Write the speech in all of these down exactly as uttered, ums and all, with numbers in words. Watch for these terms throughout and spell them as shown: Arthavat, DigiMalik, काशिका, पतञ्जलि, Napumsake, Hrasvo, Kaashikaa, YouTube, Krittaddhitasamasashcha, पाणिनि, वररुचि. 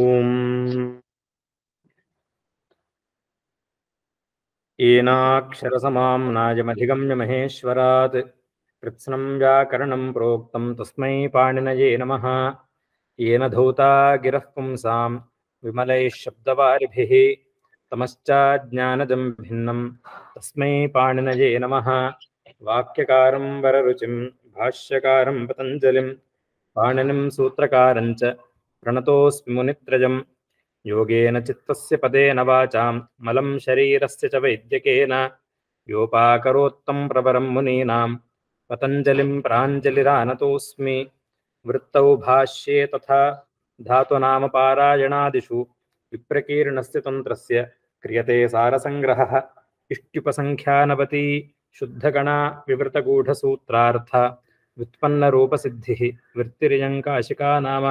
ओम एनाक्षरसमां नाजमधिगम्य महेश्वरात् कृत्स्नं व्याकरणं प्रोक्तं तस्मै पाणिनये नमः। येन धौता गिरः पुंसां विमलैः शब्दवारिभिः तमश्चाज्ञानजं भिन्नं तस्मै पाणिनये नमः। वाक्यकारं वररुचिं भाष्यकारं पतञ्जलिं पाणिनिं सूत्रकारं च प्रणतोऽस्मि मुनित्रयम्। योगेन चित्तस्य पदेन वाचां मलं शरीरस्य च वैद्यकेन योपाकरोत्तं प्रवरं मुनीनां पतञ्जलिं प्राञ्जलिरानतोऽस्मि। वृत्तौ भाष्ये तथा धातुनामपारायणादिषु विप्रकीर्णस्य तन्त्रस्य क्रियते सारसङ्ग्रहः। इष्ट्युपसङ्ख्यानवति शुद्धगणा विवृतगूढसूत्रार्थ व्युत्पन्नरूपसिद्धिः। वृत्तिरियं काशिका नाम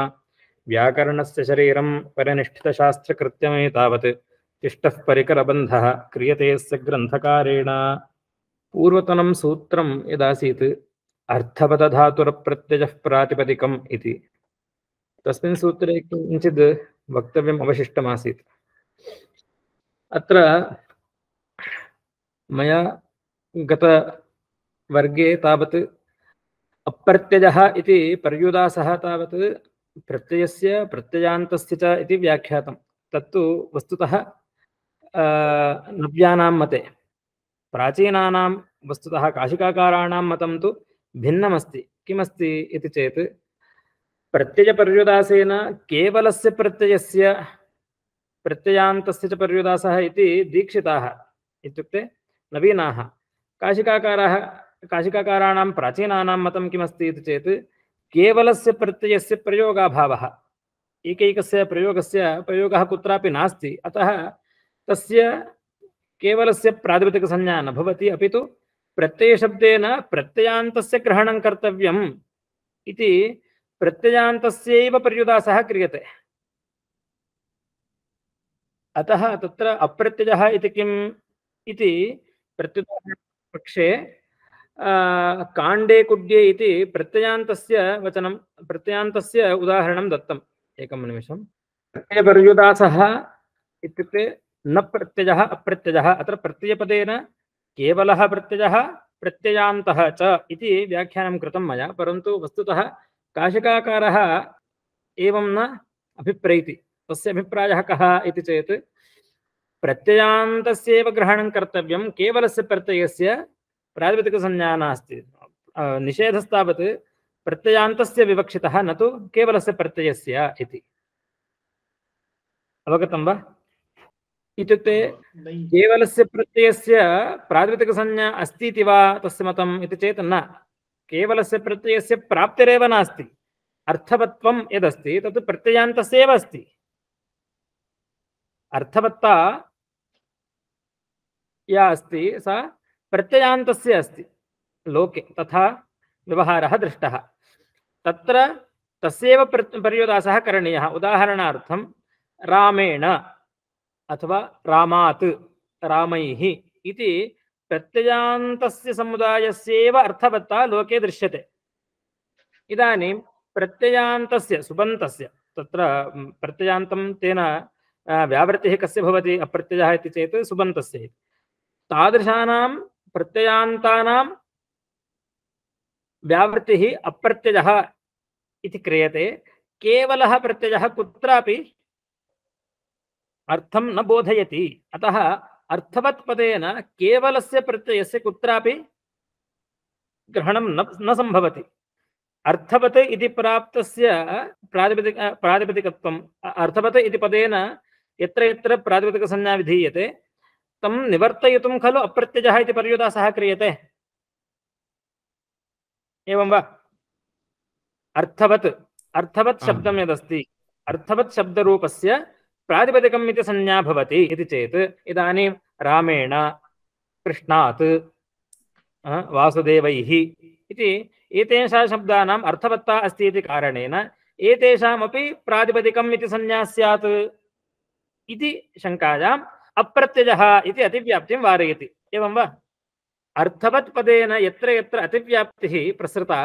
व्याकरणस्य शरीरं परिनिष्ठितशास्त्रकृत्यमे तावत् तिष्ठः परिकरबन्धः क्रियते स ग्रन्थकारेण। पूर्वतनं सूत्रं यदासीत् अर्थवतधातुरप्रत्ययः प्रातिपदिकम् इति, तस्मिन् सूत्रे किञ्चित् वक्तव्यम् अवशिष्टमासीत्। अत्र मया गतवर्गे तावत् अप्रत्ययः इति पर्युदासः तावत् प्रत्ययस्य प्रत्ययान्तस्य च इति व्याख्यातं। तत्तु वस्तुतः नव्यानां मते प्राचीनानां वस्तुतः काशिकाकाराणां मतं तु भिन्नमस्ति। किमस्ति इति चेत् प्रत्ययपर्युदासेन केवलस्य प्रत्ययस्य प्रत्ययान्तस्य च पर्युदासः इति दीक्षिताः इत्युक्ते नवीनाः। काशिकाकाराः काशिकाकाराणां प्राचीनानां मतं किमस्ति इति चेत् केवलस्य प्रत्ययस्य प्रयोगाभावः, एकैकस्य प्रयोगस्य प्रयोगः कुत्रापि नास्ति, अतः तस्य केवलस्य प्रातिपदिकसंज्ञा न भवति, अपि तु प्रत्ययशब्देन प्रत्ययान्तस्य ग्रहणं कर्तव्यम् इति प्रत्ययान्तस्यैव पर्युदासः क्रियते। अतः तत्र अप्रत्ययः इति किम् इति प्रत्युदाहरणपक्षे काण्डे कुड्ये इति प्रत्ययान्तस्य वचनं प्रत्ययान्तस्य उदाहरणं दत्तम्। एकं निमिषं। प्रत्ययपर्युदासः इत्युक्ते न प्रत्ययः अप्रत्ययः, अत्र प्रत्ययपदेन केवलः प्रत्ययः प्रत्ययान्तः च इति व्याख्यानं कृतं मया, परन्तु वस्तुतः काशिकाकारः एवं न अभिप्रैति। तस्य अभिप्रायः कः इति चेत् प्रत्ययान्तस्यैव ग्रहणं कर्तव्यं, केवलस्य प्रत्ययस्य प्रातिपदिकसंज्ञा नास्ति। निषेधस्तावत् प्रत्ययान्तस्य विवक्षितः न तु केवलस्य प्रत्ययस्य इति। अवगतं वा? इत्युक्ते केवलस्य प्रत्ययस्य प्रातिपदिकसंज्ञा अस्ति इति वा तस्य मतम् इति चेत् न, केवलस्य प्रत्ययस्य प्राप्तिरेव नास्ति। अर्थवत्त्वं यदस्ति तत् प्रत्ययान्तस्य एव अस्ति। अर्थवत्ता या अस्ति सा प्रत्ययान्तस्य अस्ति लोके, तथा व्यवहारः दृष्टः। तत्र तस्यैव पर्युदासः करणीयः। उदाहरणार्थं रामेण अथवा रामात् रामैः इति प्रत्ययान्तस्य समुदायस्यैव अर्थवत्ता लोके दृश्यते। इदानीं प्रत्ययान्तस्य सुबन्तस्य तत्र प्रत्ययान्तं तेन व्यावृत्तिः कस्य भवति अप्रत्ययः इति चेत् सुबन्तस्य। तादृशानां प्रत्ययान्तानां व्यावृत्तिः अप्रत्ययः इति क्रियते। केवलः प्रत्ययः कुत्रापि अर्थं न बोधयति, अतः अर्थवत् पदेन केवलस्य प्रत्ययस्य कुत्रापि ग्रहणं न न सम्भवति। अर्थवत् इति प्राप्तस्य प्रातिपदिक प्रातिपदिकत्वम् अर्थवत् इति पदेन यत्र यत्र प्रातिपदिकसंज्ञा विधीयते तं निवर्तयितुं खलु अप्रत्ययः इति पर्युदासः क्रियते। एवं वा? अर्थवत् अर्थवत् शब्दं यदस्ति अर्थवत् शब्दरूपस्य प्रातिपदिकम् इति संज्ञा भवति इति चेत् इदानीं रामेण कृष्णात् वासुदेवैः इति एतेषां शब्दानाम् अर्थवत्ता अस्ति इति कारणेन एतेषामपि प्रातिपदिकम् इति संज्ञा स्यात् इति शङ्कायाम् अप्रत्ययः इति अतिव्याप्तिं वारयति। एवं वा? अर्थवत् पदेन यत्र यत्र अतिव्याप्तिः प्रसृता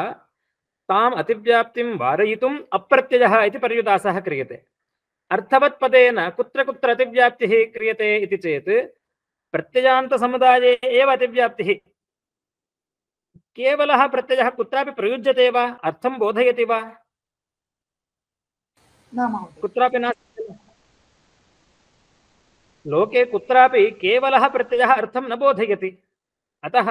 ताम् अतिव्याप्तिं वारयितुम् अप्रत्ययः इति पर्युदासः क्रियते। अर्थवत्पदेन कुत्र कुत्र अतिव्याप्तिः क्रियते इति चेत् प्रत्ययान्तसमुदाये एव अतिव्याप्तिः। केवलः प्रत्ययः कुत्रापि प्रयुज्यते वा, अर्थं बोधयति वा? कुत्रापि नास्ति। लोके कुत्रापि केवलः प्रत्ययः अर्थं न बोधयति, अतः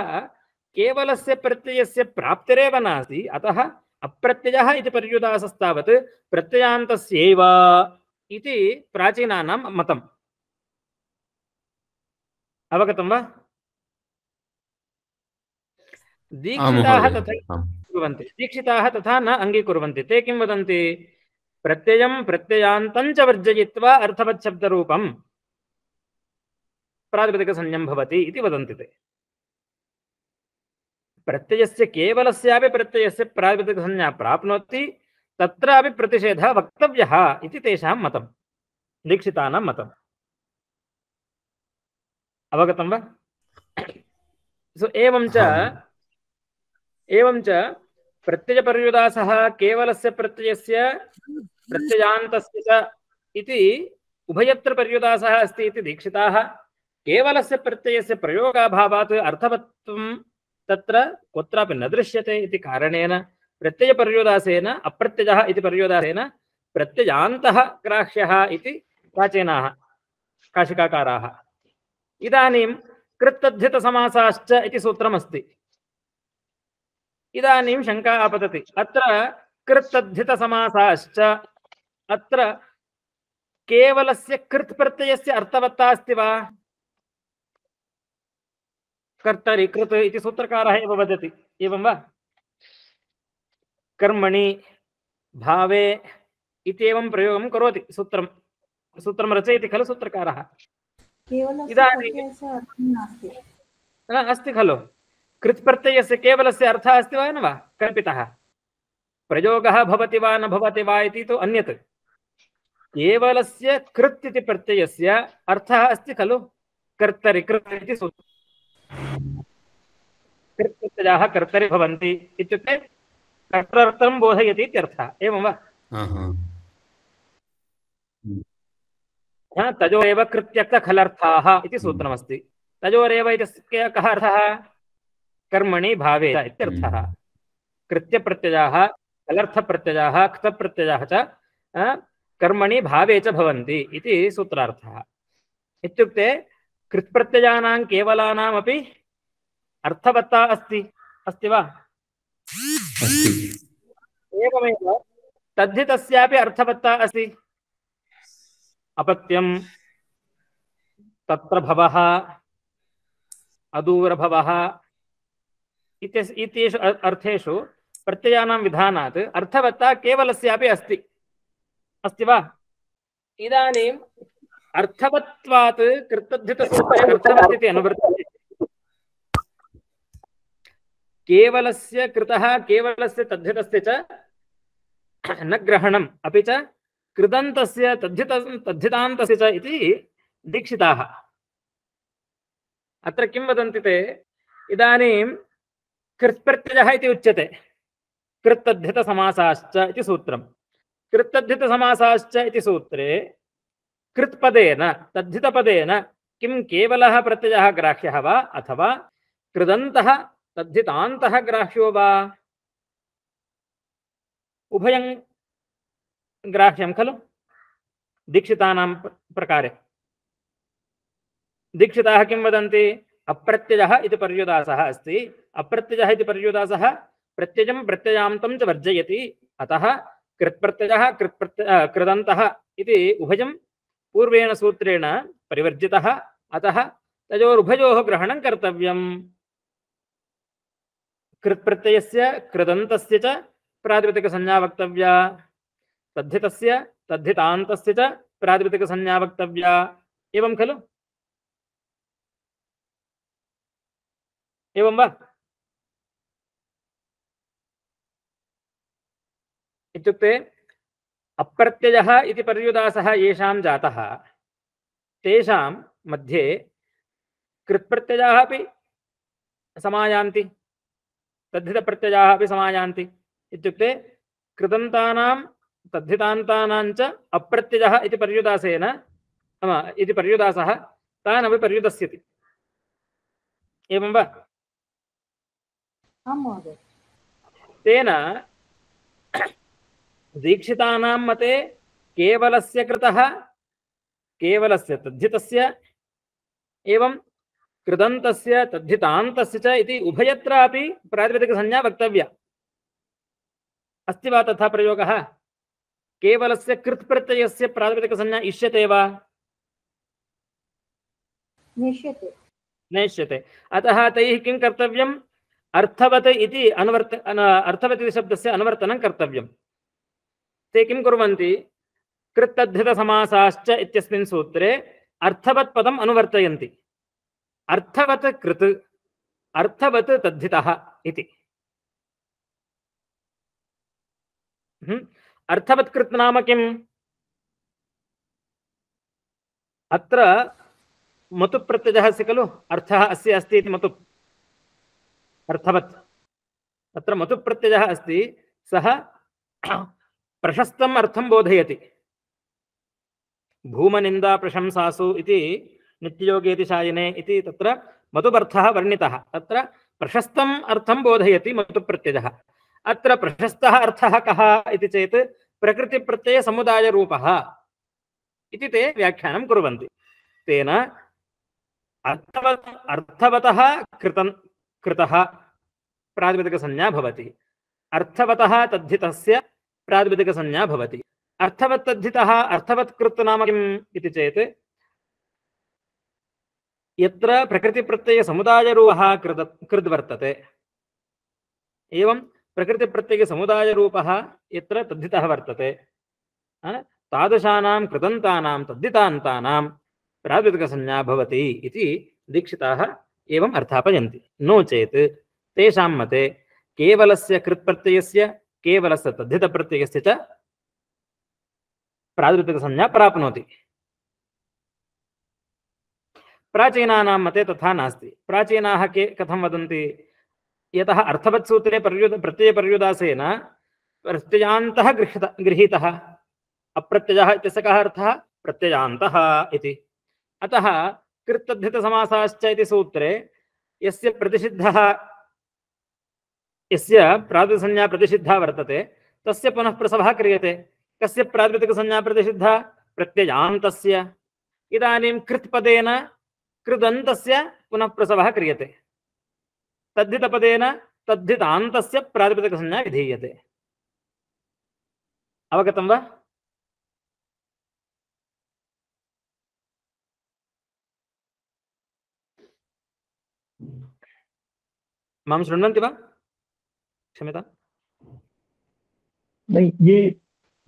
केवलस्य प्रत्ययस्य प्राप्तिरेव नास्ति, अतः अप्रत्ययः इति पर्युदासस्तावत् प्रत्ययान्तस्यैव इति प्राचीनानां मतम्। अवगतं वा? दीक्षिताः तथा कुर्वन्ति, दीक्षिताः तथा न अङ्गीकुर्वन्ति। ते किं वदन्ति? प्रत्ययं प्रत्ययान्तं च वर्जयित्वा अर्थवत् शब्दरूपं प्रातिपदिकसंज्ञं भवति इति वदन्ति ते। प्रत्ययस्य केवलस्यापि प्रत्ययस्य प्रातिपदिकसंज्ञा प्राप्नोति, तत्रापि प्रतिषेधः वक्तव्यः इति तेषां मतं, दीक्षितानां मतम्। अवगतं वा? सो एवं च एवं च प्रत्ययपर्युदासः केवलस्य प्रत्ययस्य प्रत्ययान्तस्य च इति उभयत्र पर्युदासः अस्ति इति दीक्षिताः केवलस्य प्रत्ययस्य प्रयोगाभावात् अर्थवत्त्वं तत्र कुत्रापि न दृश्यते इति कारणेन प्रत्ययपर्युदासेन अप्रत्ययः इति पर्युदासेन प्रत्ययान्तः ग्राह्यः इति प्राचीनाः काशिकाकाराः। इदानीं कृत्तद्धितसमासाश्च इति सूत्रमस्ति। इदानीं शङ्का आपतति, अत्र कृत्तद्धितसमासाश्च अत्र केवलस्य कृत् प्रत्ययस्य अर्थवत्ता अस्ति वा? कर्तरि कृत् इति सूत्रकारः एव वदति, एवं वा? कर्मणि भावे इत्येवं प्रयोगं करोति, सूत्रं सूत्रं रचयति खलु सूत्रकारः। इदानीं अस्ति खलु कृत्प्रत्ययस्य केवलस्य अर्थः अस्ति वा न वा कल्पितः, प्रयोगः भवति वा न भवति वा इति तु अन्यत्। केवलस्य कृत् इति प्रत्ययस्य अर्थः अस्ति खलु कर्तरि कृत् इति सूत्रं। कृत्प्रत्ययाः कर्तरि भवन्ति इत्युक्ते कर्तृत्वं बोधयति इत्यर्थः, एवं वा? तयोरेव कृत्यर्थ खलर्थाः इति सूत्रमस्ति। तयोरेव इत्यस्य कः अर्थः? कर्मणि भावे इत्यर्थः। कृत्यप्रत्ययाः खलर्थप्रत्ययाः क्तप्रत्ययाः च कर्मणि भावे च भवन्ति इति सूत्रार्थः। इत्युक्ते कृत्प्रत्ययानां केवलानामपि अर्थवत्ता अस्ति, अस्ति वा? एवमेव तद्धितस्यापि अर्थवत्ता अस्ति। अपत्यं तत्र भवः अदूरभवः इत्येषु अर्थेषु प्रत्ययानां विधानात् अर्थवत्ता केवलस्यापि अस्ति, अस्ति वा? इदानीम् अर्थवत्त्वात् कृत्तद्धितसूत्रे अर्थवत् इति अनुवर्तते। केवलस्य कृतः केवलस्य तद्धितस्य च न ग्रहणम्, अपि च कृदन्तस्य तद्धित तद्धितान्तस्य च इति दीक्षिताः। अत्र किं वदन्ति ते? इदानीं कृत्प्रत्ययः इति उच्यते कृत्तद्धितसमासाश्च इति सूत्रं। कृत्तद्धितसमासाश्च इति सूत्रे कृत्पदेन तद्धितपदेन किं केवलः प्रत्ययः ग्राह्यः वा, अथवा कृदन्तः तद्धितान्तः ग्राह्यो वा? उभयं ग्राह्यं खलु दीक्षितानां प्रकारे। दीक्षिताः किं वदन्ति? अप्रत्ययः इति पर्युदासः अस्ति, अप्रत्ययः इति पर्युदासः प्रत्ययं प्रत्ययान्तं च वर्जयति, अतः कृत्प्रत्ययः कृत्प्रत्ययः कृदन्तः इति उभयं पूर्वेण सूत्रेण परिवर्जितः, अतः तयोरुभयोः ग्रहणं कर्तव्यम्। कृत्प्रत्ययस्य कृदन्तस्य च प्रातिपदिकसंज्ञा वक्तव्या, तद्धितस्य तद्धितान्तस्य च प्रातिपदिकसंज्ञा वक्तव्या, एवं खलु? एवं वा? इत्युक्ते अप्रत्ययः इति पर्युदासः येषां जातः तेषां मध्ये कृत्प्रत्ययाः अपि समायान्ति, तद्धितप्रत्ययाः अपि समायान्ति। इत्युक्ते कृदन्तानां तद्धितान्तानाञ्च अप्रत्ययः इति पर्युदासेन नाम इति पर्युदासः तानपि पर्युदस्यति। एवं वा? आं महोदय। तेन दीक्षितानां मते केवलस्य कृतः केवलस्य तद्धितस्य एवं कृदन्तस्य तद्धितान्तस्य च इति उभयत्रापि प्रातिपदिकसंज्ञा वक्तव्या अस्ति वा? तथा प्रयोगः केवलस्य कृत् प्रत्ययस्य प्रातिपदिकसंज्ञा इष्यते वा? नेष्यते। नेष्यते। अतः तैः किं कर्तव्यम्? अर्थवत् इति अनुवर्त अर्थवत् इति शब्दस्य अनुवर्तनं कर्तव्यं। ते किं कुर्वन्ति? कृत्तद्धितसमासाश्च इत्यस्मिन् सूत्रे अर्थवत् पदम् अनुवर्तयन्ति। अर्थवत् कृत् अर्थवत् तद्धितः इति। अर्थवत् कृत् नाम किम्? अत्र मतुप् प्रत्ययः अस्ति खलु? अर्थः अस्य अस्ति इति मतुप् अर्थवत् अत्र मतुप् प्रत्ययः अस्ति। सः प्रशस्तम् अर्थं बोधयति। भूमनिन्दा प्रशंसासु इति नित्ययोगेतिशायने इति तत्र मतुपर्थः वर्णितः। तत्र प्रशस्तम् अर्थं बोधयति मतुप्रत्ययः। अत्र प्रशस्तः अर्थः कः इति चेत् प्रकृतिप्रत्ययसमुदायरूपः इति ते व्याख्यानं कुर्वन्ति। तेन अर्थवत् अर्थवतः कृतं कृतः प्रातिपदिकसंज्ञा भवति। अर्थवतः तद्धितस्य प्रातिपदिकसंज्ञा भवति। अर्थवत् तद्धितः अर्थवत् कृत् नाम किम् इति चेत् यत्र प्रकृतिप्रत्ययसमुदायरूपः कृद् कृद्वर्तते एवं प्रकृतिप्रत्ययसमुदायरूपः यत्र तद्धितः वर्तते तादृशानां कृदन्तानां तद्धितान्तानां प्रातिपदिकसंज्ञा भवति इति दीक्षिताः एवम् अर्थापयन्ति। नो चेत् तेषां मते केवलस्य कृत्प्रत्ययस्य केवलस्य तद्धितप्रत्ययस्य च प्रातिपदिकसंज्ञा प्राप्नोति। प्राचीनानां मते तथा नास्ति। प्राचीनाः के कथं वदन्ति? यतः अर्थवत् सूत्रे पर्युद प्रत्ययपर्युदासेन प्रत्ययान्तः गृहीतः गृहीतः अप्रत्ययः इत्यस्य कः अर्थः? प्रत्ययान्तः इति। अतः कृत्तद्धितसमासाश्च इति सूत्रे यस्य प्रतिषिद्धः यस्य प्रातिपदिकसंज्ञा प्रतिषिद्धा वर्तते तस्य पुनः प्रसवः क्रियते। कस्य प्रातिपदिकसंज्ञा प्रतिषिद्धा? प्रत्ययान्तस्य। इदानीं कृत्पदेन कृदन्तस्य पुनः प्रसवः क्रियते। तद्धितपदेन तद्धितान्तस्य प्रातिपदिकसंज्ञा विधीयते। अवगतं वा? मां शृण्वन्ति वा? क्षम्यतां, नहीं ये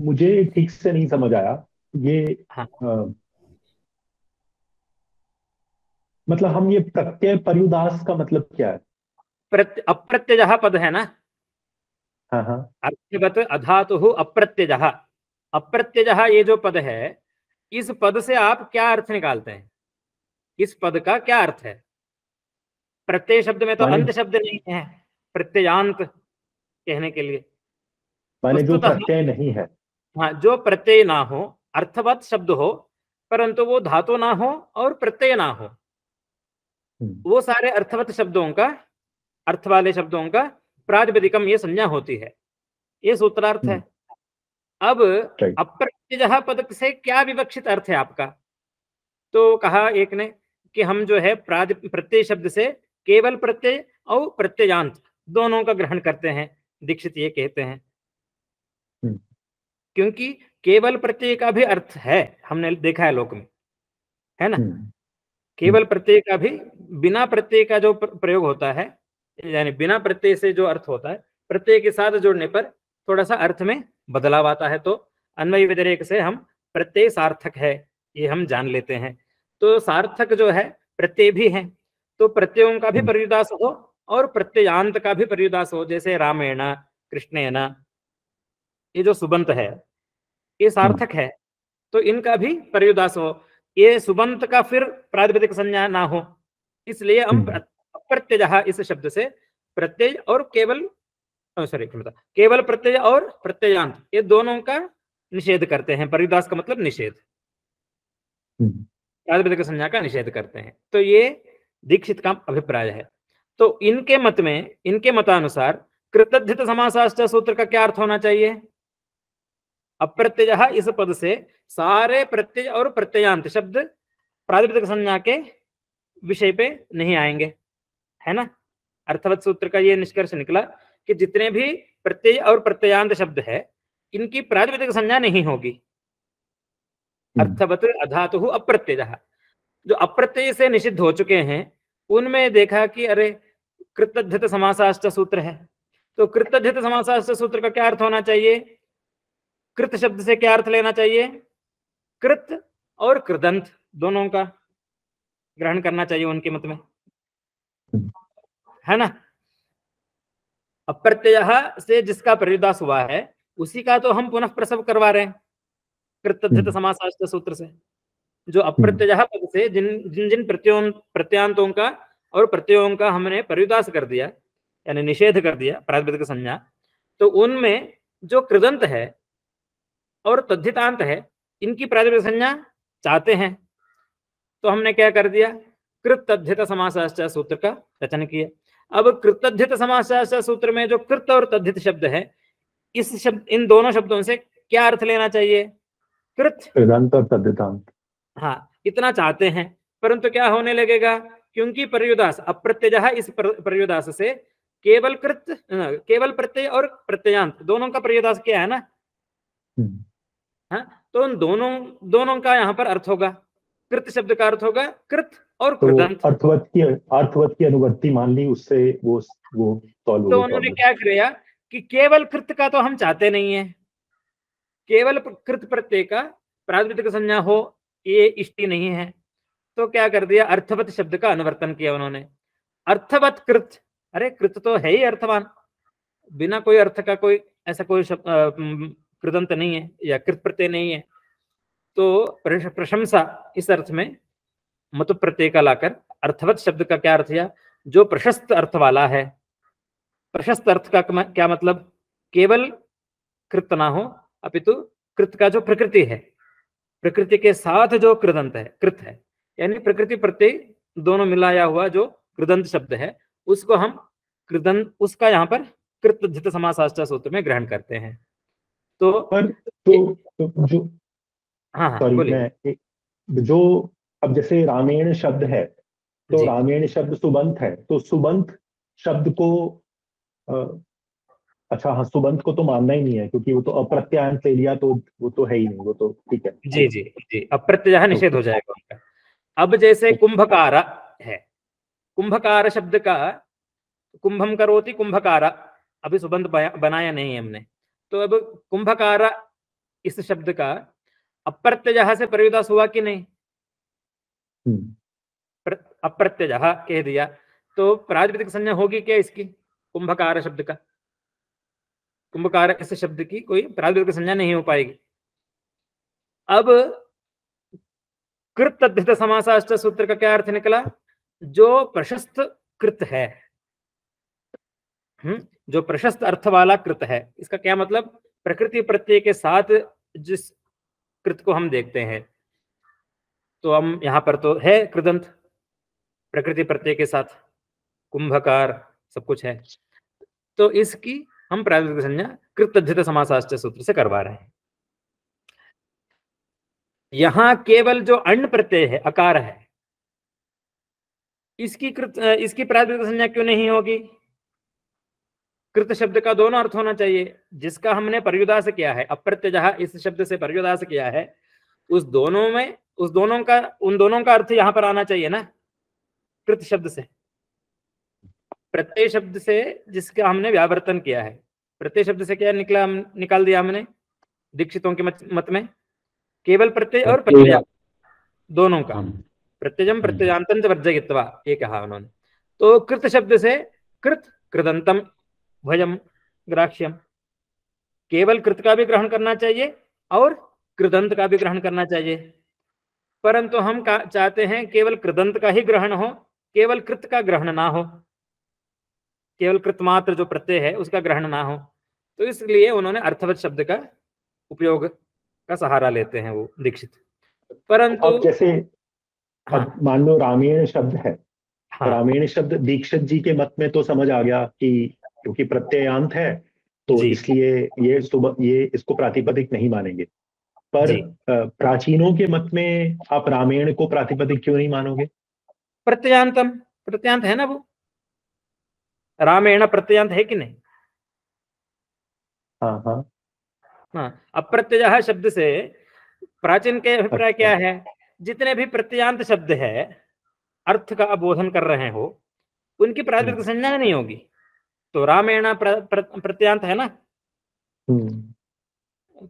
मुझे ठीक से नहीं समझ आया। ये हाँ। आ, मतलब हम ये प्रत्यय पर्युदास का मतलब क्या है? प्रत्य अप्रत्ययः पद है ना? हाँ हाँ। अर्थवत् अधातुः अप्रत्ययः। अप्रत्ययः ये जो पद है इस पद से आप क्या अर्थ निकालते हैं? इस पद का क्या अर्थ है? प्रत्यय शब्द में तो अंत शब्द नहीं है प्रत्ययांत कहने के लिए। माने जो प्रत्यय नहीं है, हाँ, जो प्रत्यय ना हो, अर्थवत् शब्द हो परंतु वो धातु ना हो और प्रत्यय ना हो, वो सारे अर्थवत् शब्दों का अर्थ वाले शब्दों का प्रातिपदिकम ये संज्ञा होती है। ये सूत्रार्थ है। अब अप्रत्ययः पद से क्या विवक्षित अर्थ है आपका? तो कहा एक ने कि हम जो है प्रत्यय शब्द से केवल प्रत्यय और प्रत्ययांत दोनों का ग्रहण करते हैं। दीक्षित ये कहते हैं क्योंकि केवल प्रत्यय का भी अर्थ है, हमने देखा है लोक में, है ना? केवल प्रत्यय का भी बिना प्रत्यय का जो प्रयोग होता है यानी बिना प्रत्यय से जो अर्थ होता है प्रत्यय के साथ जोड़ने पर थोड़ा सा अर्थ में बदलाव आता है। तो अन्वय व्यतिरेक से हम प्रत्यय सार्थक है ये हम जान लेते हैं। तो सार्थक जो है प्रत्यय भी है, तो प्रत्ययों का भी पर्युदास हो और प्रत्ययांत का भी पर्युदास हो। जैसे रामेण कृष्णेन, ये जो सुबंत है ये सार्थक है तो इनका भी पर्युदास हो। ये सुबंत का फिर प्रातिपदिक संज्ञा ना हो इसलिए हम प्रत्यय इस शब्द से प्रत्यय और केवल सॉरी केवल प्रत्यय और प्रत्ययांत ये दोनों का निषेध करते हैं। परिदास का मतलब निषेध, यादव की संज्ञा का निषेध करते हैं। तो ये दीक्षित का अभिप्राय है। तो इनके मत में, इनके मतानुसार कृतद्धितसमासाश्च सूत्र का क्या अर्थ होना चाहिए? अप्रत्यय, इस पद से सारे प्रत्यय और प्रत्ययांत शब्द प्रातिपदिक संज्ञा के विषय पे नहीं आएंगे, है ना। अर्थवत सूत्र का ये निष्कर्ष निकला कि जितने भी प्रत्यय और प्रत्ययांत शब्द है इनकी प्रातिपदिक संज्ञा नहीं होगी। अर्थवत अधातु अप्रत्यय, जो अप्रत्यय से निषिद्ध हो चुके हैं उनमें देखा कि अरे कृतद्धित समासाश्च सूत्र है, तो कृतद्धित समासाश्च सूत्र का क्या अर्थ होना चाहिए? कृत शब्द से क्या अर्थ लेना चाहिए? कृत और कृदंत दोनों का ग्रहण करना चाहिए उनके मत में, है ना। अप्रत्यय से जिसका परिदास हुआ है उसी का तो हम पुनः प्रसव करवा रहे हैं कृतद्धित समासाश्च सूत्र से। जो अप्रत्यय पद से जिन जिन जिन प्रत्यों प्रत्यांतों का और प्रत्ययों का हमने परिदास कर दिया यानी निषेध कर दिया प्रातिपदिक संज्ञा, तो उनमें जो कृदंत है और तद्धितांत है इनकी प्रातिपदिक संज्ञा चाहते हैं, तो हमने क्या कर दिया? कृतद्धित समासाश्च सूत्र का रचन किया। अब कृतद्धित समासाश्च सूत्र में जो कृत और तद्धित शब्द है, इस शब्द इन दोनों शब्दों से क्या अर्थ लेना चाहिए? कृत कृदांत और तद्धितांत, हाँ, इतना चाहते हैं। परंतु क्या होने लगेगा? क्योंकि पर्युदास अप्रत्यय, इस पर्युदास से केवल कृत केवल प्रत्यय और प्रत्ययांत दोनों का पर्युदास क्या है ना, हाँ, तो उन दोनों दोनों का यहाँ पर अर्थ होगा। कृत शब्द का अर्थ होगा कृत और कृदंत। तो अर्थवत की अर्थवत की अनुवर्ती मान ली, उससे वो वो सॉल्व हो गया। तो उन्होंने क्या किया कि केवल कृत का तो हम चाहते नहीं है, केवल कृत प्रत्यय का प्रातिपदिक संज्ञा हो ये इष्टि नहीं है, तो क्या कर दिया? अर्थवत शब्द का अनुवर्तन किया उन्होंने। अर्थवत कृत, अरे कृत तो है ही अर्थवान, बिना कोई अर्थ का कोई ऐसा कोई कृदंत नहीं है या कृत प्रत्यय नहीं है। तो प्रशंसा इस अर्थ में मतु प्रत्यय का लाकर अर्थवत शब्द का क्या अर्थ है? जो प्रशस्त अर्थ वाला है। प्रशस्त अर्थ का क्या मतलब? केवल कृत ना हो अपितु कृत का जो प्रकृति है, प्रकृति के साथ जो कृदंत है, कृत है, यानी प्रकृति प्रत्यय दोनों मिलाया हुआ जो कृदंत शब्द है उसको हम कृदंत, उसका यहाँ पर कृतद्धित समासाश्च सूत्र में ग्रहण करते हैं। तो, पर, तो, तो जो हाँ, मैं, जो अब जैसे रामेण शब्द है, तो रामेण शब्द सुबंत है, तो सुबंत शब्द को आ, अच्छा हाँ सुबंत को तो मानना ही नहीं है क्योंकि वो तो अप्रत्यांत ले लिया, तो वो तो है ही नहीं, वो तो ठीक है। जी जी जी, अप्रत्यय निषेध हो जाएगा उनका। अब जैसे कुंभकार है, कुंभकार शब्द का कुंभम करोति कुंभकारा, अभी सुबंत बनाया नहीं है हमने, तो अब कुंभकारा इस शब्द का अप्रत्यय से परिदास हुआ कि नहीं? अप्रत्यय कह दिया, तो प्रातिपदिक संज्ञा होगी क्या इसकी? कुंभकार शब्द का, कुंभकार इस शब्द की कोई प्रातिपदिक संज्ञा नहीं हो पाएगी। अब कृतद्धित समासाश्च सूत्र का क्या अर्थ निकला? जो प्रशस्त कृत है, हम्म, जो प्रशस्त अर्थ वाला कृत है, इसका क्या मतलब? प्रकृति प्रत्यय के साथ जिस कृत को हम देखते हैं, तो हम यहाँ पर तो है कृदंत, प्रकृति प्रत्यय के साथ कुंभकार सब कुछ है, तो इसकी हम प्रातिपदिक संज्ञा कृतद्धित समासाश्च सूत्र से करवा रहे हैं। यहाँ केवल जो अण् प्रत्यय है, अकार है, इसकी कृत इसकी प्रातिपदिक संज्ञा क्यों नहीं होगी? कृत शब्द का दोनों अर्थ होना चाहिए। जिसका हमने पर्युदास किया है, अप्रत्यय इस शब्द से पर्युदास किया है, उस दोनों में उस दोनों का उन दोनों का अर्थ यहाँ पर आना चाहिए ना। कृत शब्द से प्रत्यय शब्द से जिसका हमने व्यावर्तन किया है, प्रत्यय शब्द से क्या निकला? हम निकाल दिया हमने दीक्षितों के मत में केवल प्रत्यय और प्रत्यय दोनों का, प्रत्ययम प्रत्ययांतंच वर्जयित्वा, ये कहा उन्होंने। तो कृत शब्द से कृत कृदंतम भयम ग्राह्यम, केवल कृत का भी ग्रहण करना चाहिए और कृदंत का भी ग्रहण करना चाहिए, परंतु हम चाहते हैं केवल कृदंत का ही ग्रहण हो, केवल कृत का ग्रहण ना हो, केवल कृतमात्र जो प्रत्यय है उसका ग्रहण ना हो, तो इसलिए उन्होंने अर्थवत शब्द का उपयोग का सहारा लेते हैं वो दीक्षित। परंतु अब जैसे हाँ, मान लो रामायण शब्द है, हाँ, रामायण शब्द दीक्षित जी के मत में तो समझ आ गया कि क्योंकि प्रत्ययांत है तो इसलिए ये ये इसको प्रातिपदिक नहीं मानेंगे। पर प्राचीनों के मत में आप रामायण को प्रातिपदिक क्यों नहीं मानोगे? प्रत्ययांतम, प्रत्ययांत है ना वो, रामायण प्रत्ययांत है कि नहीं? हाँ हाँ हाँ। अप्रत्यय शब्द से प्राचीन के अभिप्राय क्या है? जितने भी प्रत्ययांत शब्द है अर्थ का अबोधन कर रहे हो उनकी प्रातिपदिक संज्ञा नहीं होगी, तो रामायण प्र, प्र, प्रत्ययांत है ना,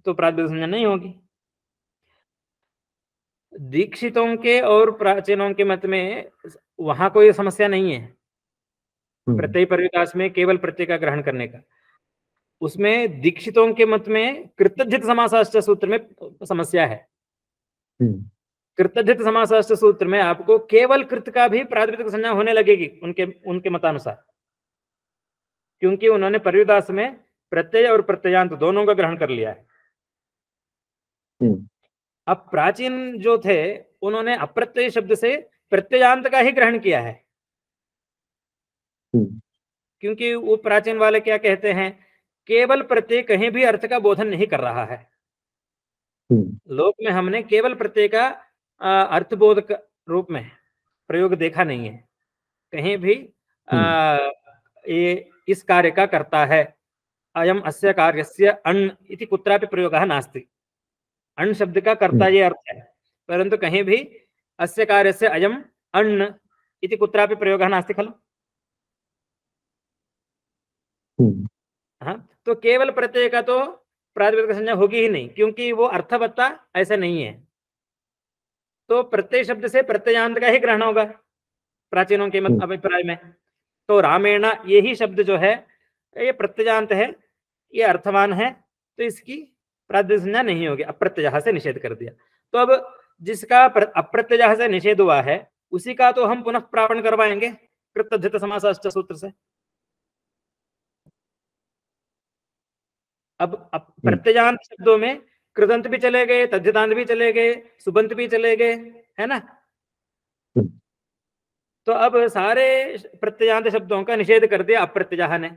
तो प्रातिपदिक संज्ञा नहीं होगी। दीक्षितों के और प्राचीनों के मत में वहां कोई समस्या नहीं है प्रत्यय परिविकास में केवल प्रत्यय का ग्रहण करने का। उसमें दीक्षितों के मत में कृतद्धित समासाश्च सूत्र में समस्या है। कृतद्धित समासाश्च सूत्र में आपको केवल कृत का भी प्रातिपदिक संज्ञा होने लगेगी उनके उनके मतानुसार, क्योंकि उन्होंने परिविदास में प्रत्यय और प्रत्ययांत दोनों का ग्रहण कर लिया है। अब प्राचीन जो थे उन्होंने अप्रत्यय शब्द से प्रत्ययांत का ही ग्रहण किया है, क्योंकि वो प्राचीन वाले क्या कहते हैं, केवल प्रत्यय कहीं भी अर्थ का बोधन नहीं कर रहा है। लोक में हमने केवल प्रत्यय का अर्थबोध रूप में प्रयोग देखा नहीं है कहीं भी। आ, ये इस कार्य का करता है, अयम अस्य कार्यस्य अण् इति कुत्रापि प्रयोगः नास्ति। अण् शब्द का कर्ता ये अर्थ है, परंतु कहीं भी अस्य कार्यस्य अयम अण् इति कुत्रापि प्रयोगः नास्ति खलु। हाँ, तो केवल प्रत्यय का तो प्रातिपदिक संज्ञा होगी ही नहीं, क्योंकि वो अर्थवत्ता ऐसा नहीं है, तो प्रत्यय शब्द से प्रत्ययांत का ही ग्रहण होगा प्राचीनों के मत अभिप्राय में। तो रामेण यही शब्द जो है ये प्रत्ययांत है, ये अर्थवान है, तो इसकी प्रातिपदिक संज्ञा नहीं होगी। अप्रत्यय से निषेध कर दिया। तो अब जिसका अप्रत्यय से निषेध हुआ है उसी का तो हम पुनः प्रापण करवाएंगे कृत्तद्धित समासाश्च सूत्र से। अब प्रत्ययांत शब्दों में कृदंत भी चले गए, तद्धितांत भी चले गए, सुबंत भी चले गए, है ना। तो अब सारे प्रत्ययांत शब्दों का निषेध कर दिया अप्रत्यय ने।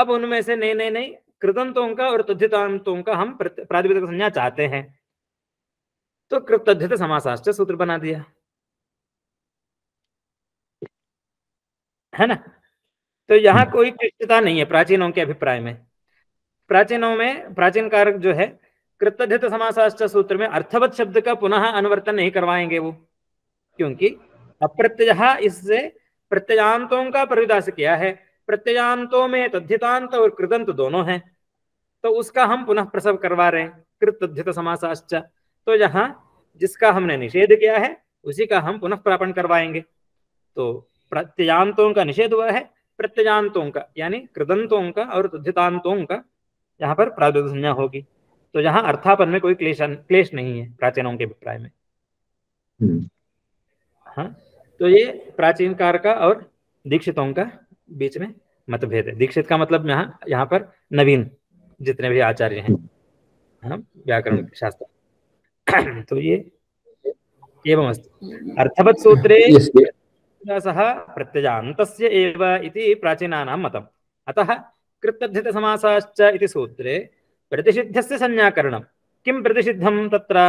अब उनमें से नहीं नहीं नहीं कृदंतों का और तद्धितांतों का हम प्रातिपदिक संज्ञा चाहते हैं, तो कृत्तद्धित समासाश्च सूत्र बना दिया, है ना। तो यहाँ कोई क्लिष्टता नहीं है प्राचीनों के अभिप्राय में। प्राचीनों में प्राचीन कारक जो है कृत्तद्धित समासाश्च सूत्र में अर्थवत शब्द का पुनः अनुवर्तन नहीं करवाएंगे वो, क्योंकि अप्रत्यय इससे प्रत्ययांतों का परिदास किया है, प्रत्ययांतों में तद्धितांत और कृदंत दोनों हैं, तो उसका हम पुनः प्रसव करवा रहे हैं कृत्तद्धित समासाश्च। तो यहाँ जिसका हमने निषेध किया है उसी का हम पुनः प्रापण करवाएंगे। तो प्रत्ययांतों का निषेध हुआ है, प्रत्ययांतों का यानी कृदंतों का और तद्धितांतों का यहाँ पर प्रातिपदिक संज्ञा होगी। तो यहाँ अर्थापन में कोई क्लेश क्लेश नहीं है प्राचीनों के अभिप्राय में। हाँ, तो ये प्राचीन कार का और दीक्षितों का बीच में मतभेद है। दीक्षित का मतलब यहाँ यहाँ पर नवीन जितने भी आचार्य हैं हाँ व्याकरण शास्त्र। तो ये एवं अर्थवत् सूत्रे सह प्रत्ययांतस्य एव इति प्राचीनानां मतम्। अतः कृत्तद्धित समासाश्च इति सूत्रे प्रतिषिद्धस्य संज्ञाकरणं किं प्रतिषिद्धं तत्र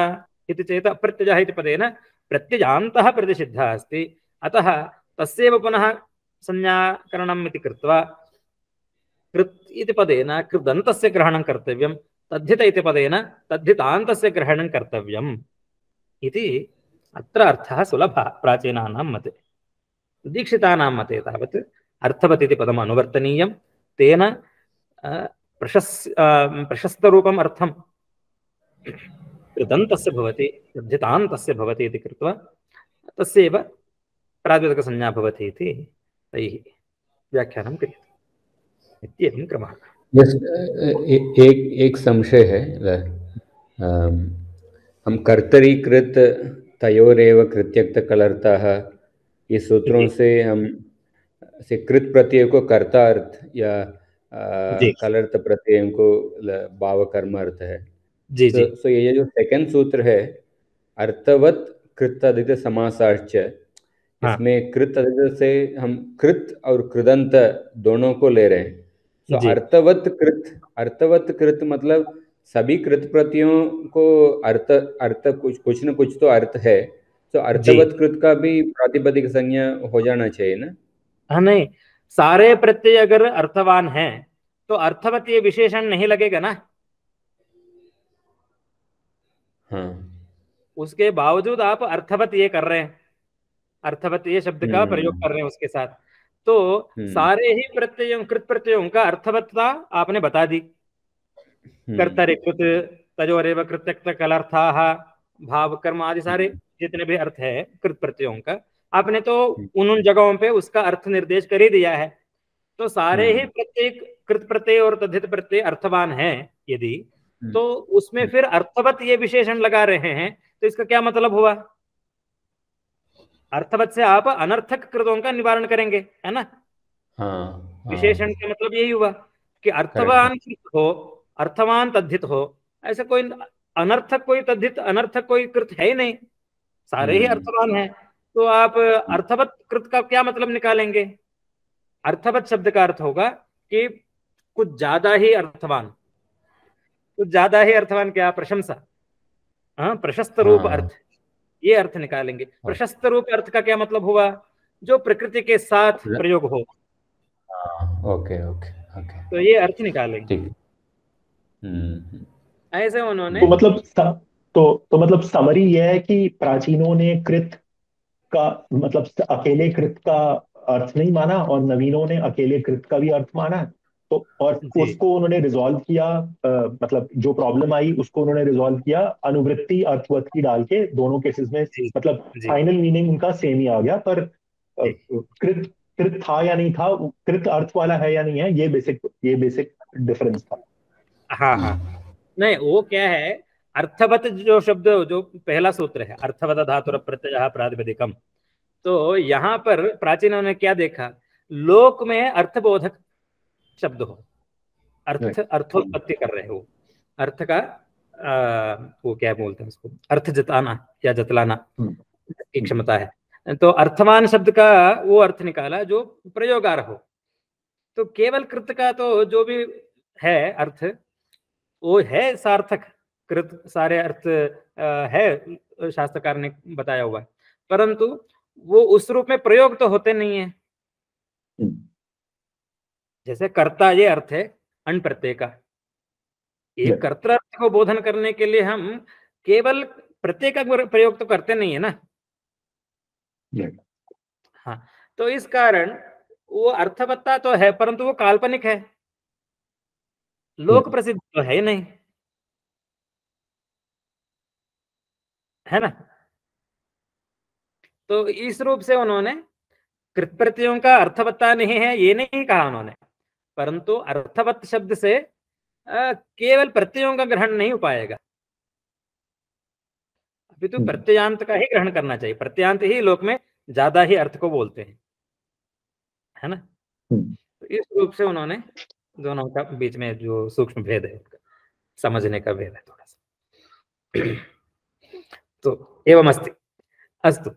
इति चेत् अप्रत्ययः इति पदेन प्रत्ययांतः प्रतिषिद्धः अस्ति, अतः तस्यैव पुनः संज्ञाकरणम् इति कृत्वा कृत् इति पदेन कृदन्तस्य ग्रहणं कर्तव्यं, तद्धित इति पदेन तद्धितान्तस्य ग्रहणं कर्तव्यम् इति अत्र अर्थः सुलभः प्राचीनानां मते। दीक्षितानां मते तावत् अर्थवत् इति पदम् अनुवर्तनीयम्, तेन प्रशस् प्रशस्तरूपम् अर्थं कृदन्तस्य भवति तद्धितान्तस्य भवति इति कृत्वा तस्यैव प्रातिपदिकसंज्ञा भवति इति तैः व्याख्यानं क्रियते इत्येवं क्रमः। एक एक संशय है, हम कर्तरीकृत तयोरेव कृत्यक्त कलर्तः इस सूत्रों से हम से कृत प्रत्यय को कर्ता अर्थ या कलर्त प्रत्यय को भाव कर्म अर्थ है, जी जी तो, सो ये जो सेकंड सूत्र है अर्थवत कृत्तदित समासाश्च, हाँ, इसमें कृत्तदित से हम कृत और कृदंत दोनों को ले रहे हैं। तो अर्थवत कृत, अर्थवत कृत मतलब सभी कृत प्रतियों को अर्थ अर्थ कुछ कुछ न कुछ तो अर्थ है, तो अर्थवत कृत का भी प्रातिपदिक संज्ञा हो जाना चाहिए ना। हाँ, नहीं, सारे प्रत्यय अगर अर्थवान हैं तो अर्थवत ये विशेषण नहीं लगेगा ना। हाँ, उसके बावजूद आप अर्थवत ये कर रहे हैं, अर्थवत ये शब्द का प्रयोग कर रहे हैं उसके साथ, तो सारे ही प्रत्ययों कृत प्रत्ययों का अर्थवत्ता आपने बता दी। कर्तरे कृत तजोरेव कृत्यक्त कलर्थाः भाव कर्म आदि सारे जितने भी अर्थ है कृत प्रत्ययों का, आपने तो उन उन जगहों पे उसका अर्थ निर्देश कर ही दिया है। तो सारे ही प्रत्यय कृत प्रत्यय और तद्धित प्रत्यय अर्थवान है यदि, तो उसमें फिर अर्थवत ये विशेषण लगा रहे हैं तो इसका क्या मतलब हुआ? अर्थवत से आप अनर्थक कृतों का निवारण करेंगे, है ना। हाँ, हाँ, विशेषण का मतलब यही हुआ कि अर्थवान कृत हो, अर्थवान तद्धित हो, ऐसा कोई अनर्थक कोई तद्धित अनर्थक कोई कृत है ही नहीं, सारे ही अर्थवान हैं। तो आप अर्थवत कृत का क्या मतलब निकालेंगे? अर्थवत शब्द का अर्थ होगा कि कुछ ज्यादा ही अर्थवान, कुछ ज्यादा ही अर्थवान, क्या प्रशंसा, हाँ, प्रशस्त रूप अर्थ, ये अर्थ निकालेंगे। प्रशस्त रूप अर्थ का क्या मतलब हुआ? जो प्रकृति के साथ प्रयोग हो। ओके ओके ओके, तो ये अर्थ निकालेंगे। ऐसे उन्होंने तो मतलब तो तो मतलब समरी यह है कि प्राचीनों ने कृत का मतलब अकेले कृत का अर्थ नहीं माना और नवीनों ने अकेले कृत का भी अर्थ माना, तो और उसको उन्होंने रिजॉल्व किया, आ, मतलब जो प्रॉब्लम आई उसको उन्होंने रिजॉल्व किया अनुवृत्ति अर्थवत की डाल के। दोनों केसेस में मतलब फाइनल मीनिंग उनका सेम ही आ गया, पर कृत कृत था या नहीं था, कृत अर्थ वाला है या नहीं है, ये बेसिक ये बेसिक डिफरेंस था। हाँ हाँ, नहीं वो क्या है, अर्थवत जो शब्द जो पहला सूत्र है अर्थवत धातुर प्रत्ययः प्रातिपदिकम, तो यहाँ पर प्राचीनों ने क्या देखा, लोक में अर्थबोधक शब्द हो, अर्थ अर्थोत्पत्ति कर रहे हो, अर्थ का आ, वो क्या बोलते हैं उसको, अर्थ जताना या जतलाना एक क्षमता है। तो अर्थवान शब्द का वो अर्थ निकाला जो प्रयोगार्ह हो। तो केवल कृत का तो जो भी है अर्थ वो है सार्थक कृत, सारे अर्थ आ, है शास्त्रकार ने बताया हुआ, परंतु वो उस रूप में प्रयोग तो होते नहीं है। जैसे कर्ता ये अर्थ है अन प्रत्यय का, एक कर्ता अर्थ को बोधन करने के लिए हम केवल प्रत्यय का प्रयोग तो करते नहीं है ना। हाँ, तो इस कारण वो अर्थवत्ता तो है परंतु वो काल्पनिक है, लोक प्रसिद्ध तो है ही नहीं, है ना। तो इस रूप से उन्होंने कृत प्रत्ययों का अर्थवत्ता नहीं है ये नहीं कहा उन्होंने, परंतु अर्थवत शब्द से केवल प्रत्ययों का ग्रहण नहीं हो पाएगा, अभी तो प्रत्ययांत का ही ग्रहण करना चाहिए। प्रत्ययांत ही लोक में ज्यादा ही अर्थ को बोलते हैं, है ना। तो इस रूप से उन्होंने दोनों का बीच में जो सूक्ष्म भेद है, समझने का भेद है थोड़ा सा। तो एवं अस्ति। अस्तु,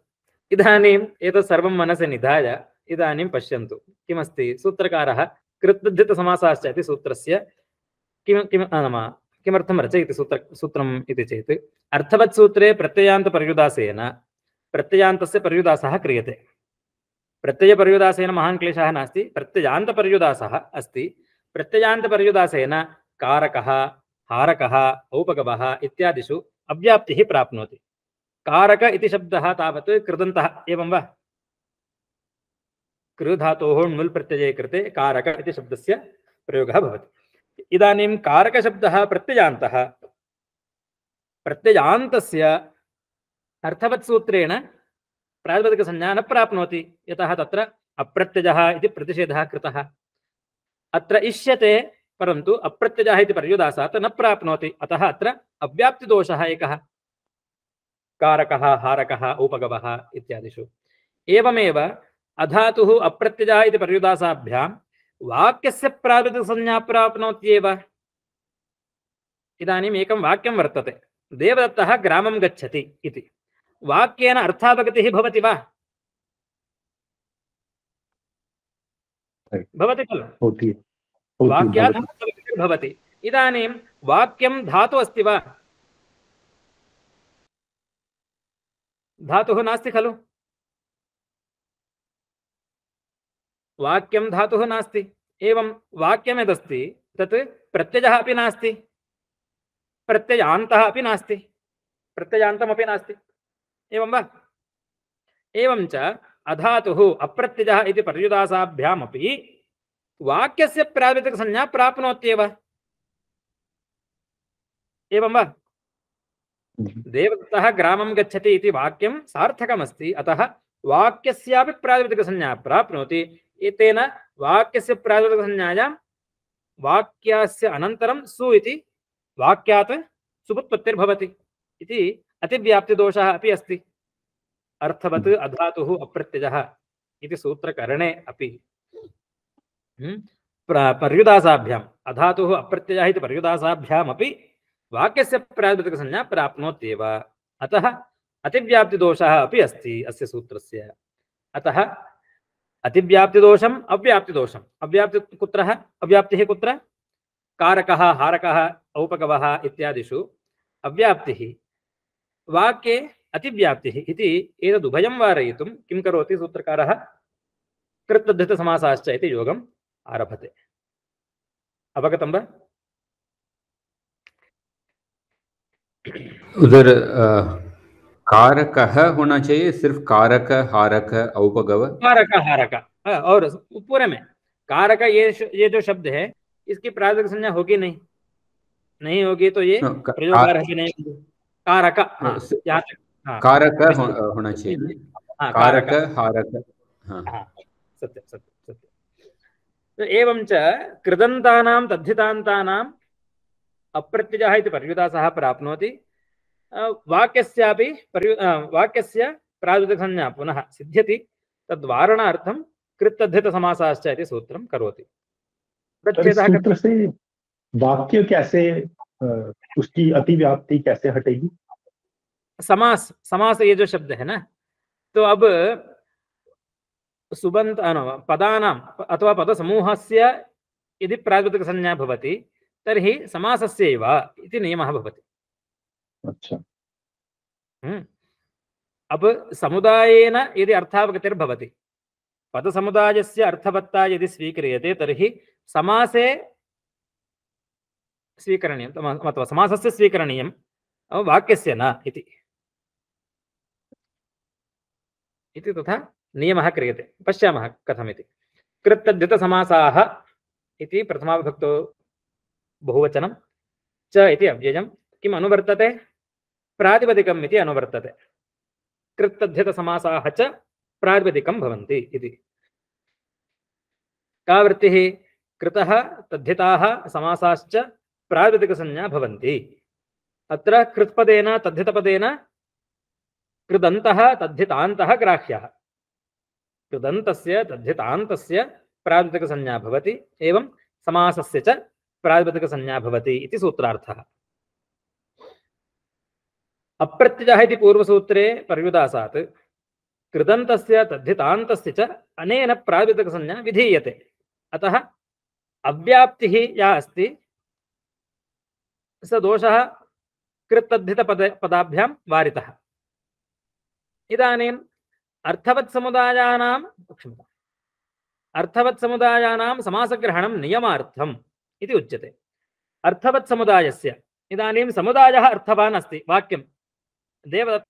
इदानीं एतत् सर्वं मनसि निधाय इदानीं पश्यन्तु किमस्ति। सूत्रकारः कृत्तद्धितसमासाश्च इति सूत्रस्य किम किम नाम किमर्थं रचयति सूत्र सूत्रम् इति चेत् अर्थवत्सूत्रे प्रत्ययान्तपर्युदासेन प्रत्ययान्तस्य पर्युदासः क्रियते। प्रत्ययपर्युदासेन महान् क्लेशः नास्ति, प्रत्ययान्तपर्युदासः अस्ति। प्रत्ययान्तपर्युदासेन कारकः हारकः औपगवः इत्यादिषु अव्याप्तिः प्राप्नोति। कारक इति शब्दः तावत् कृदन्तः एवं वा कृधातोः नुल् प्रत्यये कृते कारक इति शब्दस्य प्रयोगः भवति। इदानीं कारकशब्दः प्रत्ययान्तः, प्रत्ययान्तस्य अर्थवत्सूत्रेण प्रातिपदिकसंज्ञा न प्राप्नोति, यतः तत्र अप्रत्ययः इति प्रतिषेधः कृतः। अत्र इष्यते परन्तु अप्रत्ययः इति पर्युदासात् न प्राप्नोति, अतः अत्र अव्याप्तिदोषः एकः। कारकः हारकः उपगवः इत्यादिषु एवमेव अधातुः अप्रत्ययः इति पर्युदासाभ्यां वाक्यस्य प्रातिपदिकसंज्ञा प्राप्नोत्येव। इदानीम् एकं वाक्यं वर्तते देवदत्तः ग्रामं गच्छति इति। वाक्येन अर्थावगतिः भवति वा? भवति खलु? वाक्यात् अर्थावगतिः भवति। इदानीं वाक्यं धातु अस्ति वा? धातुः नास्ति खलु? वाक्यं धातुः नास्ति। एवं वाक्यं यदस्ति तत् प्रत्ययः अपि नास्ति, प्रत्ययान्तः अपि नास्ति, प्रत्ययान्तमपि नास्ति, एवं वा? एवं च अधातुः अप्रत्ययः इति पर्युदासाभ्यामपि वाक्यस्य प्रातिपदिकसंज्ञा प्राप्नोत्येव, एवं वा? देवदत्तः ग्रामं गच्छति इति वाक्यं सार्थकमस्ति, अतः वाक्यस्यापि प्रातिपदिकसंज्ञा प्राप्नोति। एतेन वाक्यस्य प्रातिपदिकसंज्ञायां वाक्यस्य अनन्तरं सु इति वाक्यात् सुबुत्पत्तिर्भवति इति अतिव्याप्तिदोषः अपि अस्ति अर्थवत् अधातुः अप्रत्ययः इति सूत्रकरणे अपि। पर्युदासाभ्याम् अधातुः अप्रत्ययः इति पर्युदासाभ्यामपि वाक्यस्य प्रातिपदिकसंज्ञा प्राप्नोत्येव, अतः अतिव्याप्तिदोषः अपि अस्ति अस्य सूत्रस्य। अतः अतिव्याप्तिदोषम् अव्याप्तिदोषम्, अव्याप्ति कुत्र? अव्याप्तिः कुत्र? कारकः, हारकः, औपगवः इत्यादिषु अव्याप्तिः, वाक्ये अतिव्याप्तिः इति एतदुभयं वारयितुं किं करोति सूत्रकारः? कृत्तद्धितसमासाश्च इति योगम् आरभते। अवगतं वा? उधर कारक होना चाहिए, सिर्फ कारक, हारक, औपगव, कारक, हारक, और पूरे में कारक, ये ये जो शब्द है इसकी प्रातिपदिक संज्ञा होगी नहीं, नहीं होगी तो ये प्रयोगवार है नहीं। कारक, हाँ, कारक होना चाहिए, कारक, हारक, सत्य सत्य सत्य। एवं च कृदन्तानां तद्धितान्तानां अप्रत्ययः इति पर्युदासः प्राप्नोति वाक्यस्यापि पर्यु वाक्यस्य प्रातिपदिकसंज्ञा पुनः सिद्ध्यति, तद्वारणार्थं कृत्तद्धितसमासाश्च इति सूत्रं करोति। सूत्र से वाक्य कैसे, उसकी अतिव्याप्ति कैसे हटेगी? समास, समास ये जो शब्द है ना, तो अब सुबन्त पदानाम अथवा पदसमूहस्य यदि प्रातिपदिकसंज्ञा भवति तर्हि समासस्यैव इति नियमः भवति। अच्छा। हम्म। अब समुदायेन यदि अर्थावगतिर्भवति, पदसमुदायस्य अर्थवत्ता यदि स्वीक्रियते तर्हि समासे स्वीकरणीयम् अथवा समासस्य स्वीकरणीयं वाक्यस्य न इति, इति तथा नियमः क्रियते। पश्यामः कथमिति। कृत्तद्धितसमासाः इति प्रथमाविभक्तौ बहुवचनं च इति अव्ययं किम् अनुवर्तते? प्रातिपदिकम् इति अनुवर्तते। कृत्तद्धितसमासाः च प्रातिपदिकं भवन्ति इति। का वृत्तिः? कृतः तद्धिताः समासाश्च प्रातिपदिकसंज्ञा भवन्ति। अत्र कृत्पदेन तद्धितपदेन कृदन्तः तद्धितान्तः ग्राह्यः, कृदन्तस्य तद्धितान्तस्य प्रातिपदिकसंज्ञा भवति, एवं समासस्य च प्रातिपदिकसंज्ञा भवति इति सूत्रार्थः। अप्रत्ययः इति पूर्वसूत्रे पर्युदासात् कृदन्तस्य तद्धितान्तस्य च अनेन प्रातिपदिकसंज्ञा विधीयते, अतः अव्याप्तिः या अस्ति स दोषः कृत्तद्धितपदाभ्यां वारितः। इदानीम् अर्थवत्समुदायानां क्षम्यताम् अर्थवत्समुदायानां समासग्रहणं नियमार्थम् इति उच्यते। अर्थवत्समुदायस्य इदानीं समुदायः अर्थवान् अस्ति, वाक्यं देवदत्तः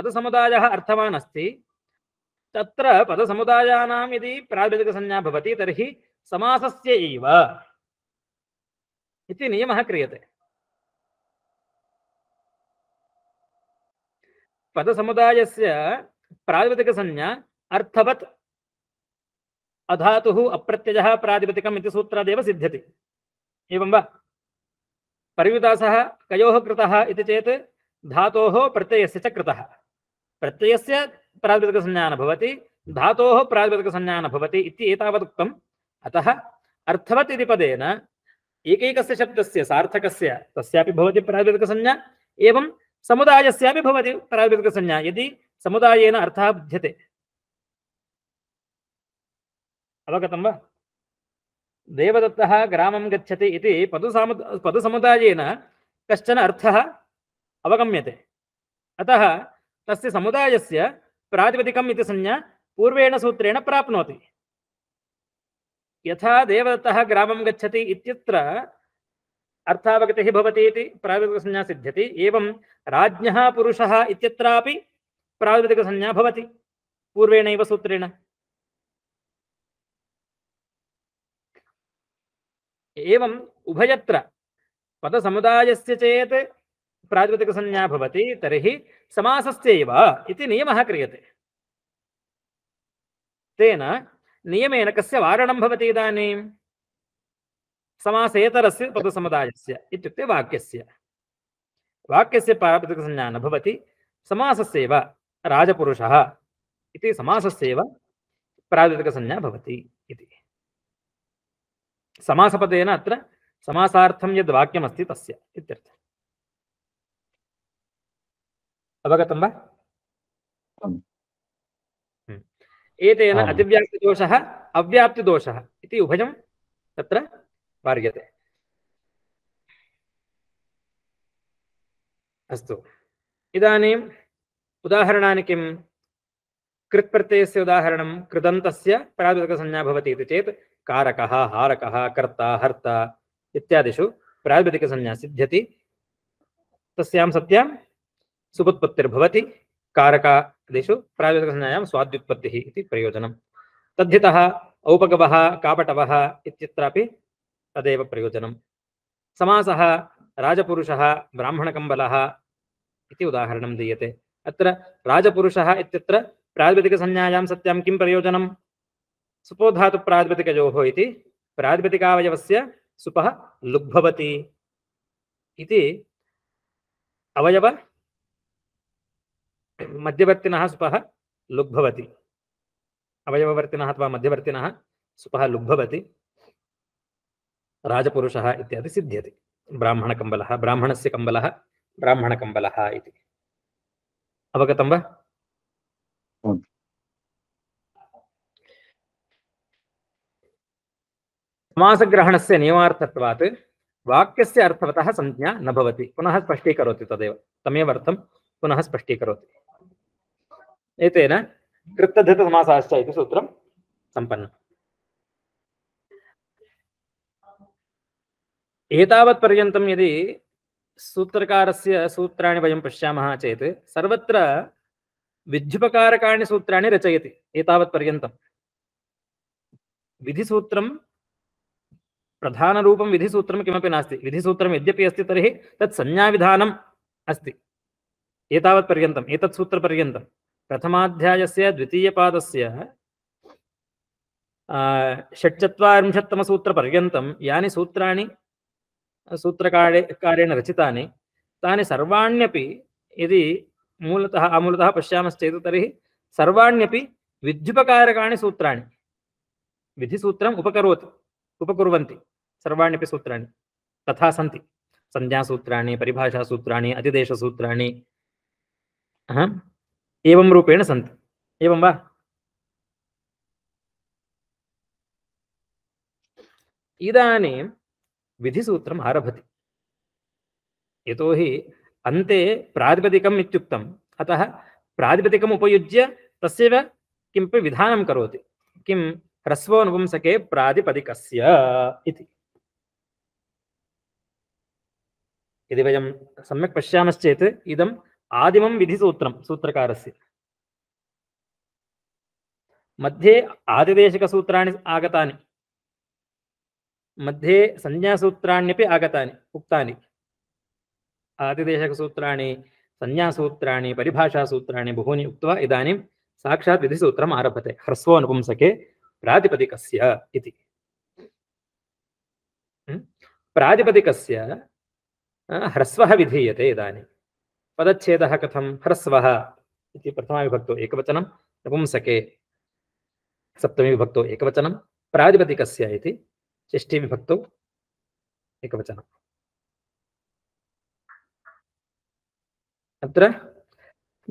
पदसमुदायः अर्थवान् अस्ति, तत्र पदसमुदायानां यदि प्रातिपदिकसंज्ञा भवति तर्हि समासस्य एव इति नियमः क्रियते। पदसमुदायस्य प्रातिपदिकसंज्ञा अर्थवत् अधातुः अप्रत्ययः प्रातिपदिकम् इति सूत्रादेव सिद्ध्यति, एवं वा? पर्युदासः कयोः कृतः इति चेत् धातोः प्रत्ययस्य च कृतः, प्रत्ययस्य प्रातिपदिकसंज्ञा न भवति, धातोः प्रातिपदिकसंज्ञा न भवति इति एतावत् उक्तम्। अतः अर्थवत् इति पदेन एकैकस्य शब्दस्य सार्थकस्य तस्यापि भवति प्रातिपदिकसंज्ञा, एवं समुदायस्यापि भवति प्रातिपदिकसंज्ञा यदि समुदायेन अर्थः बुध्यते। अवगतं वा? देवदत्तः ग्रामं गच्छति इति पदुसामु पदुसमुदायेन कश्चन अर्थः अवगम्यते, अतः तस्य समुदायस्य प्रातिपदिकम् इति संज्ञा पूर्वेण सूत्रेण प्राप्नोति। यथा देवदत्तः ग्रामं गच्छति इत्यत्र अर्थावगतिः भवति इति प्रातिपदिकसंज्ञा सिद्ध्यति, एवं राज्ञः पुरुषः इत्यत्रापि प्रातिपदिकसंज्ञा भवति पूर्वेणैव सूत्रेण। एवम् उभयत्र पदसमुदायस्य चेत् प्रातिपदिकसंज्ञा भवति, तर्हि समासस्यैव इति नियमः क्रियते। तेन नियमेन कस्य वारणं भवति इदानीं? समासेतरस्य पदसमुदायस्य इत्युक्ते वाक्यस्य, वाक्यस्य प्रातिपदिकसंज्ञा न भवति, समासस्यैव राजपुरुषः इति समासस्यैव प्रातिपदिकसंज्ञा भवति इति। समासपदेन अत्र समासार्थं यद् वाक्यमस्ति तस्य इत्यर्थः। अवगतं वा? एतेन अतिव्याप्तिदोषः अव्याप्तिदोषः इति उभयं तत्र वार्यते। अस्तु, इदानीम् उदाहरणानि किम्? कृत्प्रत्ययस्य उदाहरणं कृदन्तस्य प्रातिपदिकसंज्ञा भवति इति चेत् कारकः, हारकः, कर्ता, हर्ता इत्यादिषु प्रातिपदिकसंज्ञा सिद्ध्यति। तस्यां सत्यां सुबुत्पत्तिर्भवति, कारकादिषु प्रातिपदिकसंज्ञायां स्वाद्युत्पत्तिः इति प्रयोजनं। तद्धितः औपगवः कापटवः इत्यत्रापि तदेव प्रयोजनं। समासः राजपुरुषः ब्राह्मणकम्बलः इति उदाहरणं दीयते। अत्र राजपुरुषः इत्यत्र प्रातिपदिकसंज्ञायां सत्यां किं प्रयोजनं? सुपोधातुप्रातिपदिकयोः इति प्रातिपदिकावयवस्य सुपः लुग्भवति इति अवयव मध्यवर्तिनः सुपः लुग्भवति, अवयववर्तिनः अथवा मध्यवर्तिनः सुपः लुग्भवति, राजपुरुषः इत्यादि सिद्ध्यति। ब्राह्मणकम्बलः, ब्राह्मणस्य कम्बलः, ब्राह्मणकम्बलः इति। अवगतं वा? समासग्रहणस्य नियमार्थत्वात् वाक्यस्य अर्थवतः संज्ञा न भवति। पुनः स्पष्टीकरोति तदेव, तमेव अर्थं पुनः स्पष्टीकरोति। एतेन कृत्तद्धितसमासाश्च इति सूत्रं सम्पन्नम्। एतावत्पर्यन्तं यदि सूत्रकारस्य सूत्राणि वयं पश्यामः चेत् सर्वत्र विध्युपकारकाणि सूत्राणि रचयति। एतावत्पर्यन्तं विधिसूत्रं प्रधानरूपं विधिसूत्रं किमपि नास्ति। विधिसूत्रं यद्यपि अस्ति तर्हि तत् संज्ञाविधानम् अस्ति। एतावत्पर्यन्तम्, एतत् सूत्रपर्यन्तं प्रथमाध्यायस्य द्वितीयपादस्य षट्चत्वारिंशत्तमसूत्रपर्यन्तं यानि सूत्राणि सूत्रकारे कारेण रचितानि तानि सर्वाण्यपि यदि मूलतः आमूलतः पश्यामश्चेत् तर्हि सर्वाण्यपि विध्युपकारकाणि सूत्राणि विधिसूत्रम् उपकरोति उपकुर्वन्ति। सर्वाण्यपि सूत्राणि तथा सन्ति, संज्ञासूत्राणि, परिभाषासूत्राणि, अतिदेशसूत्राणि एवं रूपेण सन्ति। एवं वा? इदानीं विधिसूत्रम् आरभति, यतोहि अन्ते प्रातिपदिकम् इत्युक्तम्, अतः प्रातिपदिकम् उपयुज्य तस्यैव किमपि विधानं करोति। किं? ह्रस्वो नपुंसके प्रातिपदिकस्य इति। यदि वयं सम्यक् पश्यामश्चेत् इदम् आदिमं विधिसूत्रं सूत्रकारस्य, मध्ये आदिदेशिकसूत्राणि आगतानि, मध्ये संज्ञासूत्राण्यपि आगतानि उक्तानि। आदिदेशिकसूत्राणि, संज्ञासूत्राणि, परिभाषासूत्राणि बहूनि उक्त्वा इदानीं साक्षात् विधिसूत्रम् आरभते। ह्रस्वो नपुंसके प्रातिपदिकस्य इति। प्रातिपदिकस्य ह्रस्वः विधीयते। इदानीं पदच्छेदः कथं? ह्रस्वः इति प्रथमाविभक्तौ एकवचनं नपुंसके सप्तमी विभक्तौ एकवचनं प्रातिपदिकस्य इति षष्ठी विभक्तौ एकवचनं। अत्र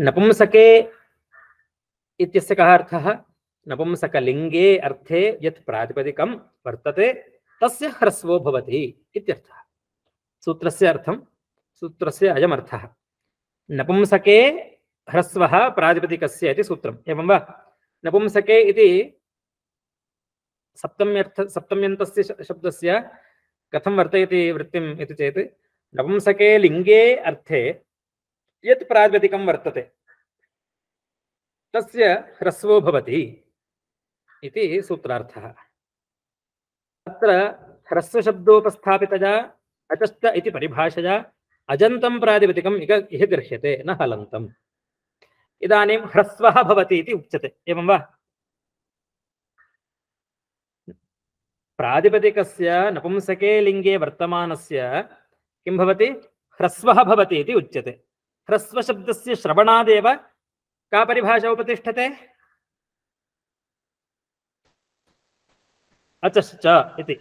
नपुंसके इत्यस्य कः अर्थः? नपुंसकलिङ्गे अर्थे यत् प्रातिपदिकं वर्तते तस्य ह्रस्वो भवति इत्यर्थः। सूत्रस्य अर्थं सूत्रस्य अयम् अर्थः। नपुंसके ह्रस्वः प्रातिपदिकस्य इति सूत्रम्। एवं वा नपुंसके इति सप्तम्यर्थ सप्तम्यन्तस्य शब्दस्य कथं वर्तयति वृत्तिम् इति चेत् नपुंसके लिङ्गे अर्थे यत् प्रातिपदिकं वर्तते तस्य ह्रस्वो भवति इति सूत्रार्थः। अत्र ह्रस्वशब्दोपस्थापितया अचश्च इति परिभाषया अजन्तं प्रातिपदिकम् इह गृह्यते न हलन्तम्। इदानीं ह्रस्वः भवति इति उच्यते। एवं वा प्रातिपदिकस्य नपुंसके लिङ्गे वर्तमानस्य किं भवति? ह्रस्वः भवति इति उच्यते। ह्रस्वशब्दस्य श्रवणादेव का परिभाषा उपतिष्ठते? अचश्च इति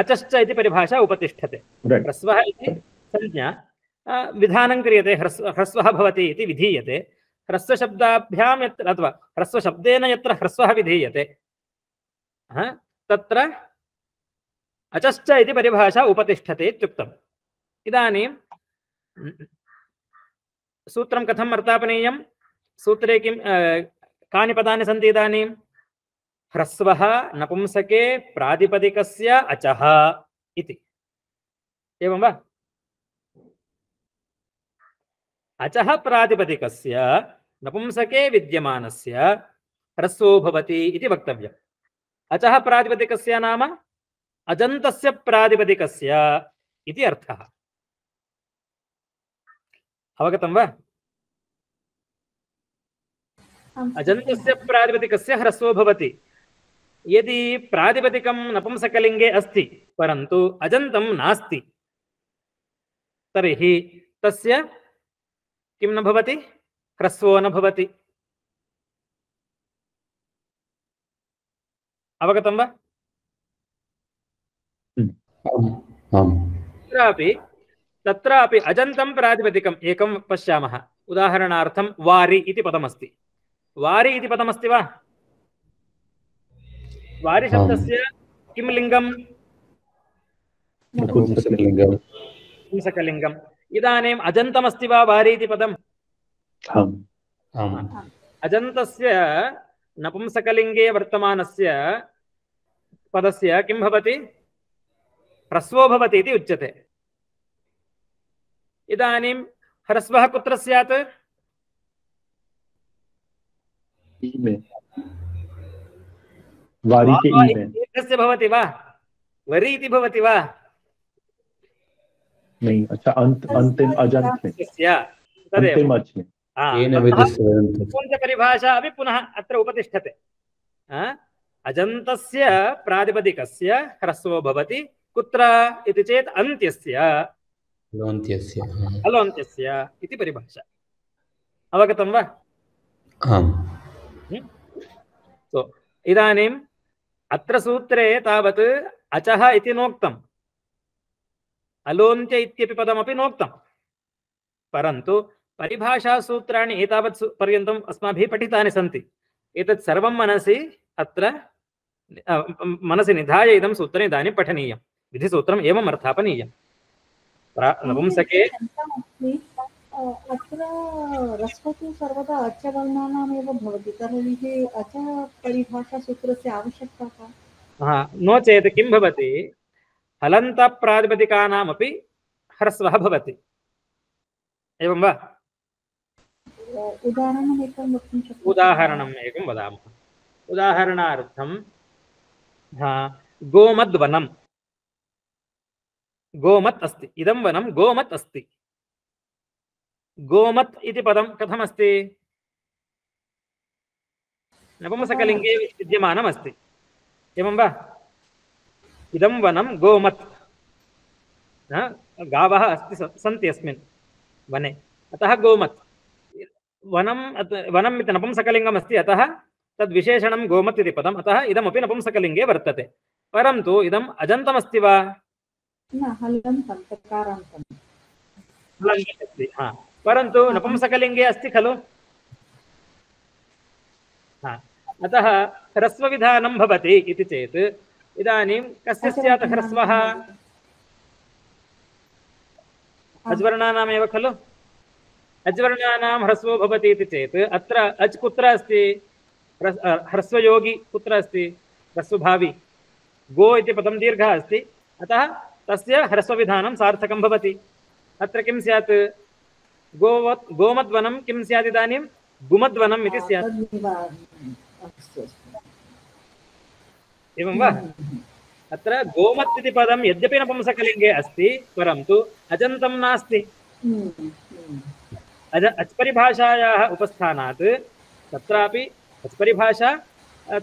अचश्च इति परिभाषा उपतिष्ठते। ह्रस्वः इति संज्ञा विधानं क्रियते, ह्रस्व ह्रस्वः भवति इति विधीयते। ह्रस्वशब्दाभ्यां यत्र अथवा ह्रस्वशब्देन यत्र ह्रस्वः विधीयते तत्र अचश्च इति परिभाषा उपतिष्ठते इत्युक्तम्। इदानीं सूत्रं कथं वर्तापनीयं? सूत्रे किं कानि पदानि सन्ति? इदानीं ह्रस्वः नपुंसके प्रातिपदिकस्य अचः इति। एवं वा अचः प्रातिपदिकस्य नपुंसके विद्यमानस्य ह्रस्वो भवति इति वक्तव्यम्। अचः प्रातिपदिकस्य नाम अजन्तस्य प्रातिपदिकस्य इति अर्थः। अवगतं वा? अजन्तस्य प्रातिपदिकस्य ह्रस्वो भवति। यदि प्रातिपदिकं नपुंसकलिङ्गे अस्ति परन्तु अजन्तं नास्ति तर्हि तस्य किं न भवति? ह्रस्वो न भवति। अवगतं वा? तत्रापि तत्रापि अजन्तं प्रातिपदिकम् एकं पश्यामः। उदाहरणार्थं वारि इति पदमस्ति। वारि इति पदमस्ति वा? वारि शब्दस्य किं लिङ्गं? नपुंसकलिङ्गम्। इदानीम् अजन्तमस्ति वा वारि इति पदम्? अजन्तस्य नपुंसकलिङ्गे वर्तमानस्य पदस्य किं भवति? ह्रस्वो भवति इति उच्यते। इदानीं ह्रस्वः कुत्र स्यात्? एकस्य भवति वा? वरि इति भवति वा? नहीं, अच्छा अंत अंतिम परिभाषा अपि पुनः अत्र उपतिष्ठते। अजन्तस्य प्रातिपदिकस्य ह्रस्वो भवति कुत्र इति चेत् अन्त्यस्य अलोन्त्यस्य इति परिभाषा। अवगतं वा? आम्। सो इदानीम् अत्र सूत्रे तावत् अचः इति नोक्तम्, अलोन्त्य इत्यपि पदमपि नोक्तम्, परन्तु परिभाषासूत्राणि एतावत् पर्यन्तम् अस्माभिः पठितानि सन्ति। एतत् सर्वं मनसि अत्र मनसि निधाय इदं सूत्रम् इदानीं पठनीयं। विधिसूत्रम् एवम् अर्थापनीयम्। नपुंसके अत्र ह्रस्वः सर्वदा अचवर्णानामेव भवति तर्हि अच परिभाषासूत्रस्य आवश्यकता का? हा, नो चेत् किं भवति? हलन्तप्रातिपदिकानामपि ह्रस्वः भवति। एवं वा? उदाहरणम् एकं वक्तुं शक्यते। उदाहरणम् एकं वदामः। उदाहरणार्थं हा गोमद्वनं। गोमत् अस्ति, इदं वनं गोमत् अस्ति। गोमत् इति पदं कथमस्ति? नपुंसकलिङ्गे विद्यमानम् अस्ति। एवं वा? इदं वनं गोमत्, गावः अस्ति सन्ति अस्मिन् वने, अतः गोमत्। वनम वनम इति नपुंसकलिङ्गमस्ति अतः तद्विशेषणं गोमत् इति पदम् अतः इदमपि नपुंसकलिङ्गे वर्तते परन्तु इदम् अजन्तमस्ति वा न हलन्तम् तकारान्तम् हलन्तमस्ति हा परन्तु नपुंसकलिङ्गे अस्ति खलु हा अतः ह्रस्वविधानं भवति इति चेत् इदानीं कस्य स्यात् ह्रस्वः अज्वर्णानामेव खलु अज्वर्णानां ह्रस्वो भवति इति चेत् अत्र अज् कुत्र अस्ति ह्रस्वयोगी कुत्र अस्ति ह्रस्वभावी गो इति पदं दीर्घः अस्ति अतः तस्य ह्रस्वविधानं सार्थकं भवति अत्र किं स्यात् गोवत् गोमद्वनं किं स्यात् इदानीं गुमद्वनम् इति स्यात् एवं वा अत्र गोमत् इति पदं यद्यपि नपुंसकलिङ्गे अस्ति परन्तु अजन्तं नास्ति अज अच्परिभाषायाः उपस्थानात् तत्रापि अच्परिभाषा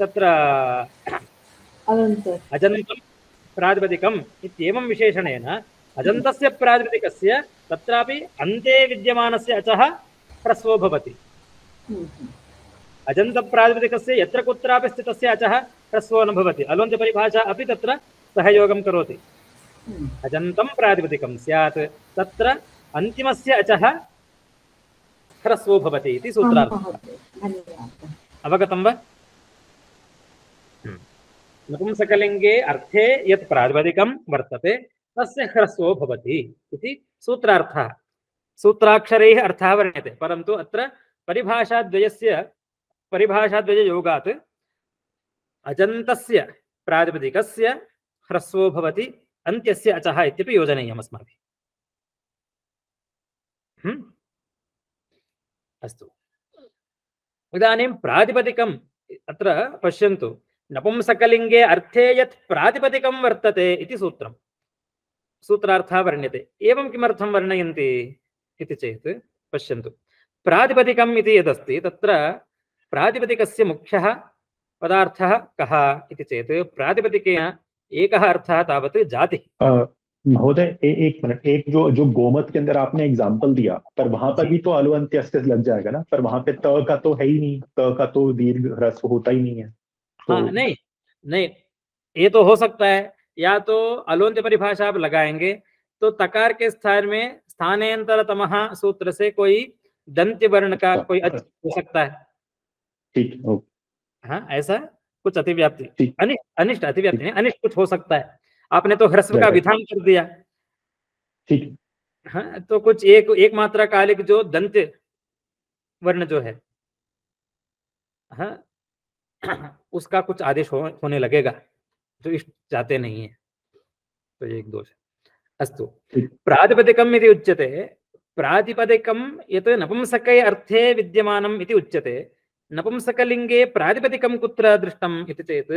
तत्र अजन्तं प्रातिपदिकम् इत्येवं विशेषणेन अजन्तस्य प्रातिपदिकस्य तत्रापि अन्ते विद्यमानस्य अचः ह्रस्वो भवति अजन्तप्रातिपदिकस्य यत्र कुत्रापि स्थितस्य अचः ह्रस्वो न भवति अलुन्तपरिभाषा अपि तत्र सहयोगं करोति अजन्तं प्रातिपदिकं स्यात् तत्र अन्तिमस्य अचः ह्रस्वो भवति इति सूत्रार्थः अवगतं वा नपुंसकलिङ्गे अर्थे यत् प्रातिपदिकं वर्तते तस्य ह्रस्वो भवति इति सूत्रार्थः सूत्राक्षरैः अर्थः वर्ण्यते परन्तु अत्र परिभाषाद्वयस्य परिभाषाद्वययोगात् अजन्तस्य प्रातिपदिकस्य ह्रस्वो भवति अन्त्यस्य अचः इत्यपि योजनीयम् अस्माभिः अस्तु इदानीं प्रातिपदिकम् अत्र पश्यन्तु नपुंसकलिङ्गे अर्थे यत् प्रातिपदिकं वर्तते इति सूत्रं सूत्रार्थः वर्ण्यते एवं किमर्थं वर्णयन्ति इति चेत् पश्यन्तु प्रातिपदिकम् इति यदस्ति तत्र प्रातिपदिकस्य मुख्यः पदार्थः कः इति चेत् प्रातिपदिकेन एकः अर्थः तावत् जातिः महोदय एक मिनट एक जो जो गोमत के अंदर आपने एग्जाम्पल दिया पर वहां पर भी तो अलुअंत्यस्त लग जाएगा ना पर वहां पे त का तो है ही नहीं त का तो दीर्घ ह्रस्व होता ही नहीं है तो... हाँ नहीं नहीं ये तो हो सकता है या तो अलुअंत्य परिभाषा आप लगाएंगे तो तकार के स्थान में स्थानांतरतम सूत्र से कोई दंत्य वर्ण का कोई अच्छा हो सकता है ठीक हाँ ऐसा कुछ अतिव्याप्ति अनिष्ट अतिव्याप्ति अनिष्ट कुछ हो सकता है आपने तो ह्रस्व का विधान कर दिया ठीक हाँ तो कुछ एक एक मात्रा कालिक जो दंत वर्ण जो है हाँ उसका कुछ आदेश हो, होने लगेगा जो इष्ट चाहते नहीं है तो एक दोष अस्तु प्रातिपदिकम् इति उच्यते प्रातिपदिकम् यत् नपुंसके अर्थे विद्यमानम् इति उच्यते नपुंसकलिङ्गे प्रातिपदिकं कुत्र दृष्टम् इति चेत्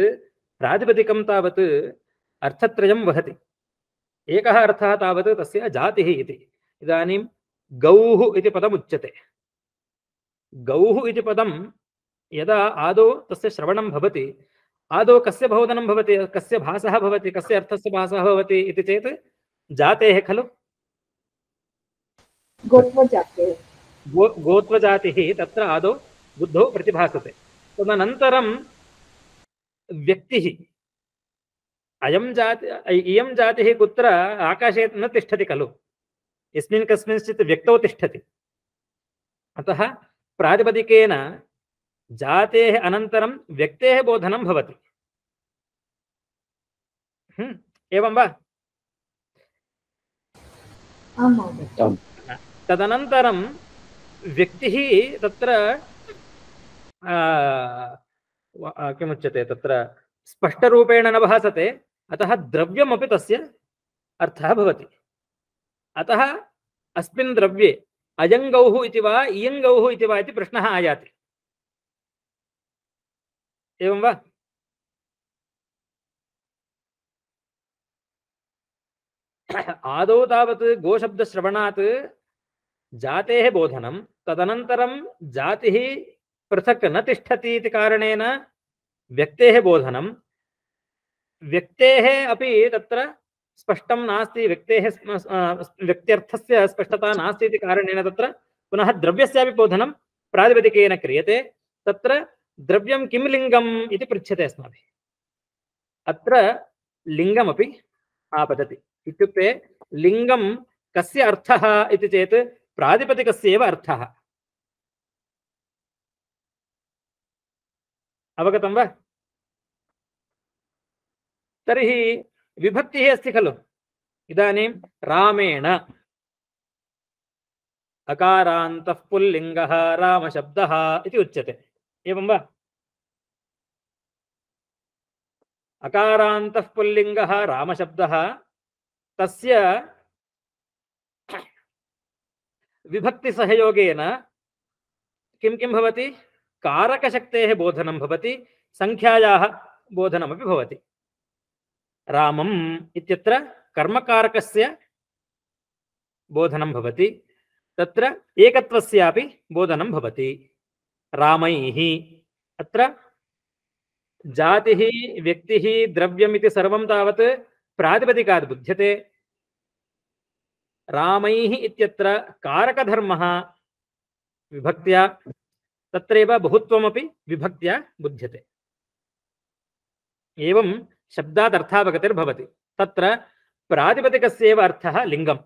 प्रातिपदिकं तावत् अर्थत्रयं वहति एकः अर्थः तावत् तस्य जातिः इति इदानीं गौः इति पदम् उच्यते गौः इति पदं यदा आदौ तस्य श्रवणं भवति आदौ कस्य बोधनं भवति कस्य भासः भवति कस्य अर्थस्य भासः भवति इति चेत् जातेः खलु गोत्वजातेः गो गोत्वजातिः तत्र आदौ बुद्धौ प्रतिभासते तदनन्तरं व्यक्तिः अयं जाति इयं जातिः कुत्र आकाशे न तिष्ठति खलु यस्मिन् कस्मिंश्चित् व्यक्तौ तिष्ठति अतः प्रातिपदिकेन जातेः अनन्तरं व्यक्तेः बोधनं भवति एवं वा तदनन्तरं व्यक्तिः तत्र किमुच्यते तत्र स्पष्टरूपेण न भासते अतः द्रव्यमपि तस्य अर्थः भवति अतः अस्मिन् द्रव्ये अयं गौः इति वा इयं गौः इति वा इति प्रश्नः आयाति एवं वा आदौ तावत् गोशब्दश्रवणात् जातेः बोधनं तदनन्तरं जातिः पृथक् न तिष्ठति इति कारणेन व्यक्तेः बोधनं व्यक्तेः अपि तत्र स्पष्टं नास्ति व्यक्तेः व्यक्त्यर्थस्य स्पष्टता नास्ति इति कारणेन तत्र पुनः द्रव्यस्यापि बोधनं प्रातिपदिकेन क्रियते तत्र द्रव्यं किं लिङ्गम् इति पृच्छते अस्माभिः। अत्र लिङ्गमपि आपतति इत्युक्ते लिङ्गं कस्य अर्थः इति चेत् प्रातिपदिकस्यैव अर्थः। अवगतं वा? तर्हि विभक्तिः अस्ति खलु। इदानीं रामेण अकारान्तः पुल्लिङ्गः रामशब्दः इति उच्यते, एवं वा? अकारान्तः पुल्लिङ्गः रामशब्दः तस्य विभक्तिसहयोगेन किं किं भवति? कारकशक्तेः बोधनं भवति, संख्यायाः बोधनमपि भवति। रामम् इत्यत्र कर्मकारकस्य बोधनं भवति, तत्र एकत्वस्यापि बोधनं भवति। रामैः अत्र जातिः व्यक्तिः द्रव्यमिति सर्वं तावत् प्रातिपदिकात् बुध्यते। रामैः इत्यत्र कारकधर्मः विभक्त्या, तत्रैव बहुत्वमपि विभक्त्या बुध्यते। एवं शब्दात् अर्थावगतिर्भवति। तत्र प्रातिपदिकस्यैव अर्थः लिङ्गम्।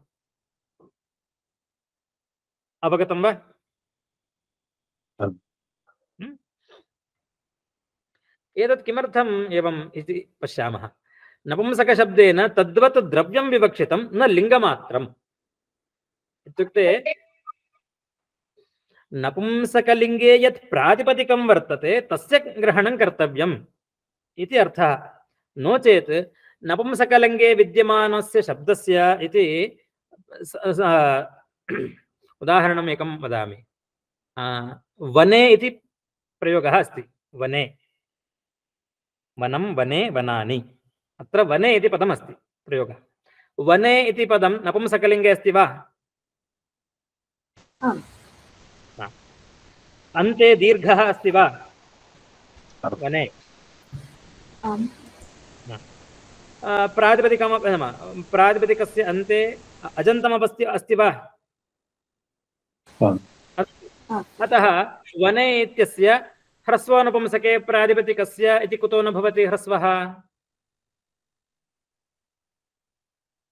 अवगतं वा? एतत् किमर्थम् एवम् इति पश्यामः। नपुंसकशब्देन तद्वत् द्रव्यं विवक्षितं न लिङ्गमात्रम्। इत्युक्ते नपुंसकलिङ्गे यत् प्रातिपदिकं वर्तते तस्य ग्रहणं कर्तव्यम् इति अर्थः। नो चेत् नपुंसकलिङ्गे विद्यमानस्य शब्दस्य इति उदाहरणम् एकं वदामि। वने इति प्रयोगः अस्ति। वने वनं, वने वनानि। अत्र वने इति पदम् अस्ति प्रयोगः। वने इति पदं नपुंसकलिङ्गे अस्ति वा? अन्ते दीर्घः अस्ति वा? वने प्रातिपदिकम् प्रातिपदिकस्य अन्ते अजन्तमपि अस्ति वा? अतः वने इत्यस्य ह्रस्व नपुंसके प्रातिपदिकस्य इति कुतो न भवति ह्रस्वः?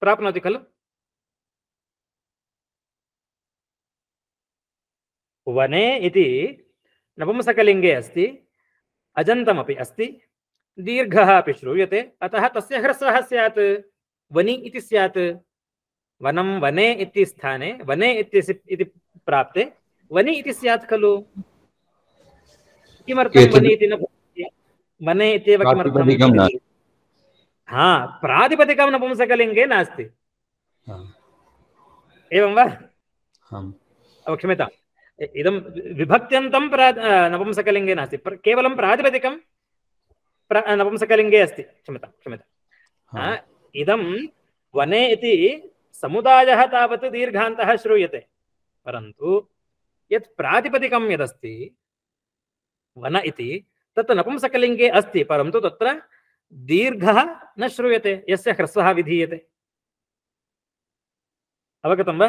प्राप्नोति खलु? वने इति नपुंसकलिङ्गे अस्ति, अजन्तमपि अस्ति, दीर्घः अपि श्रूयते, अतः तस्य ह्रस्वः स्यात्, वनि इति स्यात्। वनं वने इति स्थाने वने इति प्राप्ते वनि इति स्यात् खलु? किमर्थं वनि इति न भवति? वने इत्येव किमर्थं? हा, प्रातिपदिकं नपुंसकलिङ्गे नास्ति, एवं वा? क्षम्यताम्, इदं विभक्त्यन्तं नपुंसकलिङ्गे नास्ति, केवलं प्रातिपदिकं नपुंसकलिङ्गे अस्ति। क्षम्यतां क्षम्यताम्। इदं वने इति समुदायः तावत् दीर्घान्तः श्रूयते, परन्तु यत् प्रातिपदिकं यदस्ति वन इति तत् नपुंसकलिङ्गे अस्ति, परन्तु तत्र दीर्घः न श्रूयते यस्य ह्रस्वः विधीयते। अवगतं वा?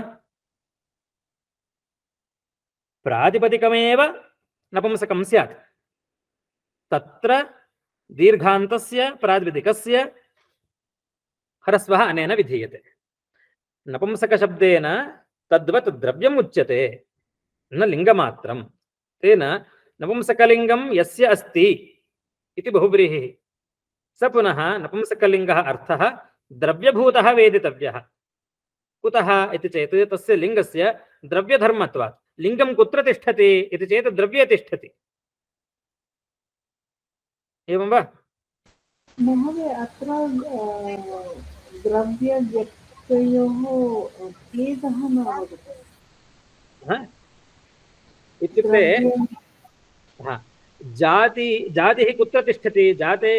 प्रातिपदिकमेव नपुंसकं स्यात्, तत्र दीर्घान्तस्य प्रातिपदिकस्य ह्रस्वः अनेन विधीयते। नपुंसकशब्देन तद्वत् द्रव्यम् उच्यते न लिङ्गमात्रं। तेन नपुंसकलिङ्गं यस्य अस्ति इति बहुव्रीहिः, स पुनः नपुंसकलिङ्गः अर्थः द्रव्यभूतः वेदितव्यः। कुतः इति चेत् तस्य लिङ्गस्य द्रव्यधर्मत्वात्। लिङ्गं कुत्र तिष्ठति इति चेत् द्रव्ये तिष्ठति, एवं वा? महोदय, अत्र द्रव्यव्यक्तयोः भेदः न अवगतः इत्युक्ते जाति जातिः कुत्र तिष्ठति? जाते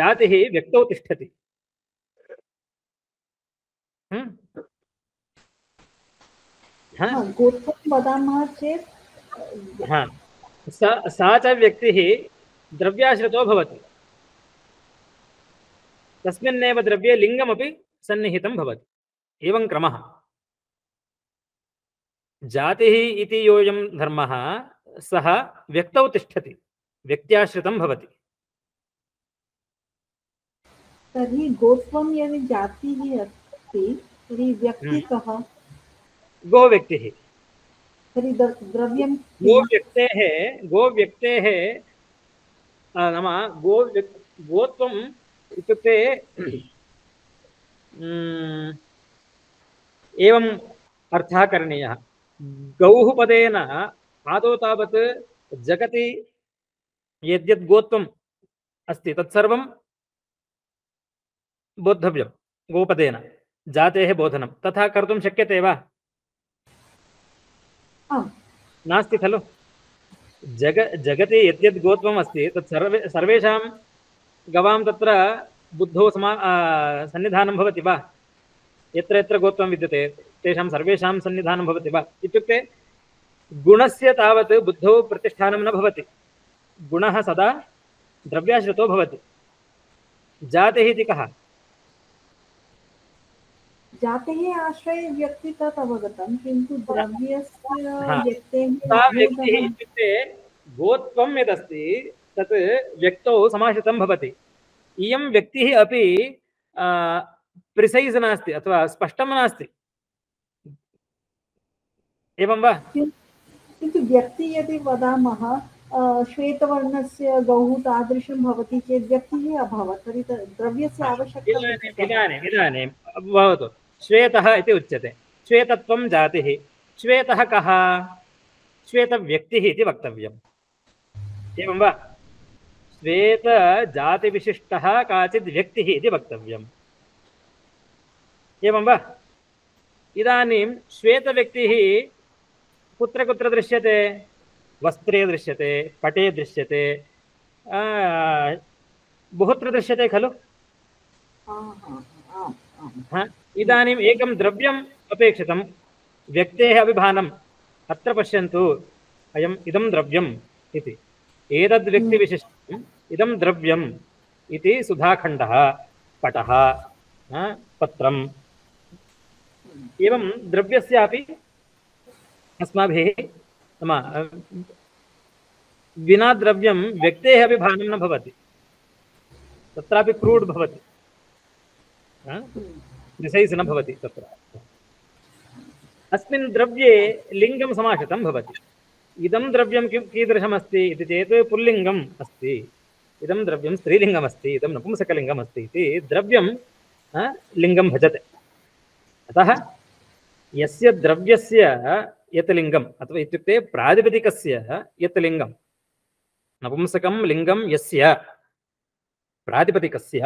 जातिः व्यक्तौ तिष्ठति। गोत्रं वदामः चेत् सा च व्यक्तिः द्रव्याश्रितो भवति, तस्मिन्नेव द्रव्ये लिङ्गमपि सन्निहितं भवति। एवं क्रमः। जातिः इति योऽयं धर्मः सः व्यक्तौ तिष्ठति व्यक्त्याश्रितं भवति। तर्हि गोत्वं यदि जातिः अस्ति तर्हि व्यक्तिकः गो व्यक्तिः तर्हि द्रव्यं गो व्यक्तेः गो व्यक्तेः नाम गो गोत्वं इत्युक्ते एवम् अर्थः करणीयः। गौः पदेन आदौ तावत् जगति यद्यद् गोत्वम् अस्ति तत्सर्वं बोद्धव्यं गोपदेन जातेः बोधनं तथा कर्तुं शक्यते वा? नास्ति खलु। जग जगति यद्यद् गोत्वम् अस्ति तत् सर्वे सर्वेषां गवां तत्र बुद्धौ समा सन्निधानं भवति वा? यत्र यत्र गोत्वं विद्यते तेषां सर्वेषां सन्निधानं भवति वा? इत्युक्ते गुणस्य तावत् बुद्धौ प्रतिष्ठानं न भवति। गुणः सदा द्रव्याश्रितो भवति। जातिः इति कः? जातिः आश्रये व्यक्तितः अवगतं किन्तु द्रव्यस्य व्यक्तेः सा व्यक्तिः इत्युक्ते गोत्वं यदस्ति तत् व्यक्तौ समाश्रितं भवति। इयं व्यक्तिः अपि प्रिसैस् नास्ति अथवा स्पष्टं नास्ति एवं वा? किन्तु व्यक्ति यदि वदामः श्वेतवर्णस्य गौः तादृशं भवति चेत् व्यक्तिः अभवत् तर्हि द्रव्यस्य आवश्यकता। इदानीम् इदानीं भवतु श्वेतः इति उच्यते श्वेतत्वं जातिः। श्वेतः कः? श्वेतव्यक्तिः इति वक्तव्यम् एवं वा? श्वेतजातिविशिष्टः काचिद् व्यक्तिः इति वक्तव्यम् एवं वा? इदानीं श्वेतव्यक्तिः कुत्र कुत्र दृश्यते? वस्त्रे दृश्यते, पटे दृश्यते, बहुत्र दृश्यते खलु। इदानीम् एकं द्रव्यम् अपेक्षितं व्यक्तेः अभिधानम् अत्र पश्यन्तु अयम् इदं द्रव्यम् इति एतद् व्यक्तिविशिष्टम् इदं द्रव्यम् इति सुधाखण्डः पटः पत्रम् एवं द्रव्यस्यापि अस्माभिः नाम विना द्रव्यं व्यक्तेः अपि भानं न भवति तत्रापि क्रूड् भवति प्रिसैस् न भवति तत्र। अस्मिन् द्रव्ये लिङ्गं समाश्रितं भवति। इदं द्रव्यं किं कीदृशमस्ति इति चेत् पुल्लिङ्गम् अस्ति। इदं द्रव्यं स्त्रीलिङ्गमस्ति, इदं नपुंसकलिङ्गम् अस्ति इति द्रव्यं लिङ्गं भजते। अतः यस्य द्रव्यस्य यत् लिङ्गम् अथवा इत्युक्ते प्रातिपदिकस्य यत् लिङ्गं नपुंसकं लिङ्गं यस्य प्रातिपदिकस्य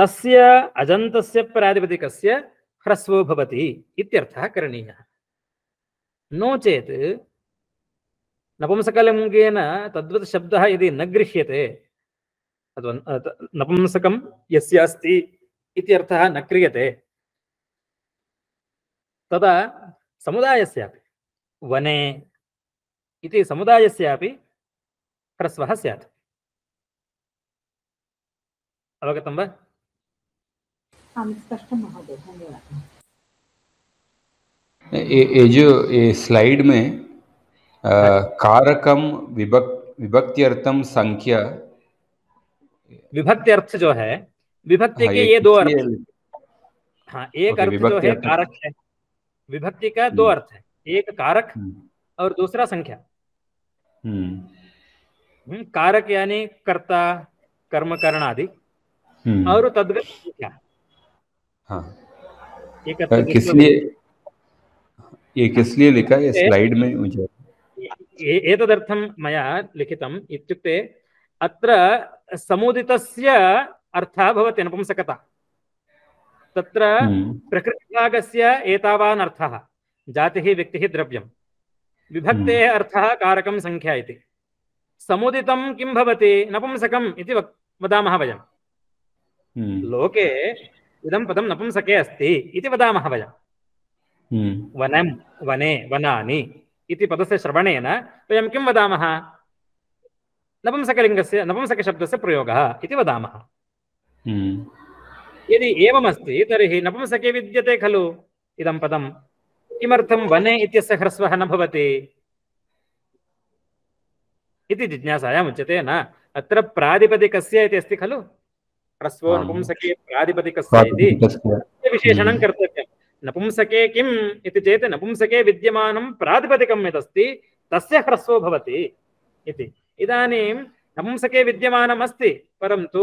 तस्य अजन्तस्य प्रातिपदिकस्य ह्रस्वो भवति इत्यर्थः करणीयः। नो चेत् नपुंसकलिङ्गेन तद्वत् शब्दः यदि न गृह्यते अथवा नपुंसकं यस्य अस्ति इत्यर्थः न क्रियते तदा समुदायस्यापि वने इति समुदायस्यापि ह्रस्वः स्यात्। अवगतं वा? आम् स्पष्टं महोदय, धन्यवादः। ये जो ये स्लाइड में आ, कारकम विभक विभक्त्यर्थम संख्या विभक्त्यर्थ जो है विभक्ति के ये दो अर्थ हैं। हाँ, एक अर्थ जो है कारक है। विभक्ति का दो अर्थ है, एक कारक और दूसरा संख्या। कारक यानी कर्ता कर्म करण आदि और तद्गत संख्या। हाँ, किस लिए ये किस लिए लिखा है स्लाइड में? मुझे एतदर्थं मया लिखितम् इत्युक्ते अत्र समुदितस्य अर्थः भवति नपुंसकता। तत्र प्रकृतिभागस्य एतावान् अर्थः जातिः व्यक्तिः द्रव्यं। विभक्तेः अर्थः कारकं संख्या इति। समुदितं किं भवति? नपुंसकम् इति वदामः वयं। लोके इदं पदं नपुंसके अस्ति इति वदामः वयं। वनं वने वनानि इति पदस्य श्रवणेन वयं किं वदामः? नपुंसकलिङ्गस्य नपुंसकशब्दस्य प्रयोगः इति वदामः। यदि एवमस्ति तर्हि नपुंसके विद्यते खलु इदं पदम् किमर्थं वने इत्यस्य ह्रस्वः न भवति इति जिज्ञासायाम् उच्यते न। अत्र प्रातिपदिकस्य इति अस्ति खलु, ह्रस्वो नपुंसके प्रातिपदिकस्य इति विशेषणं कर्तव्यं। नपुंसके किम् इति चेत् नपुंसके विद्यमानं प्रातिपदिकं यदस्ति तस्य ह्रस्वो भवति इति। इदानीं नपुंसके विद्यमानम् अस्ति परन्तु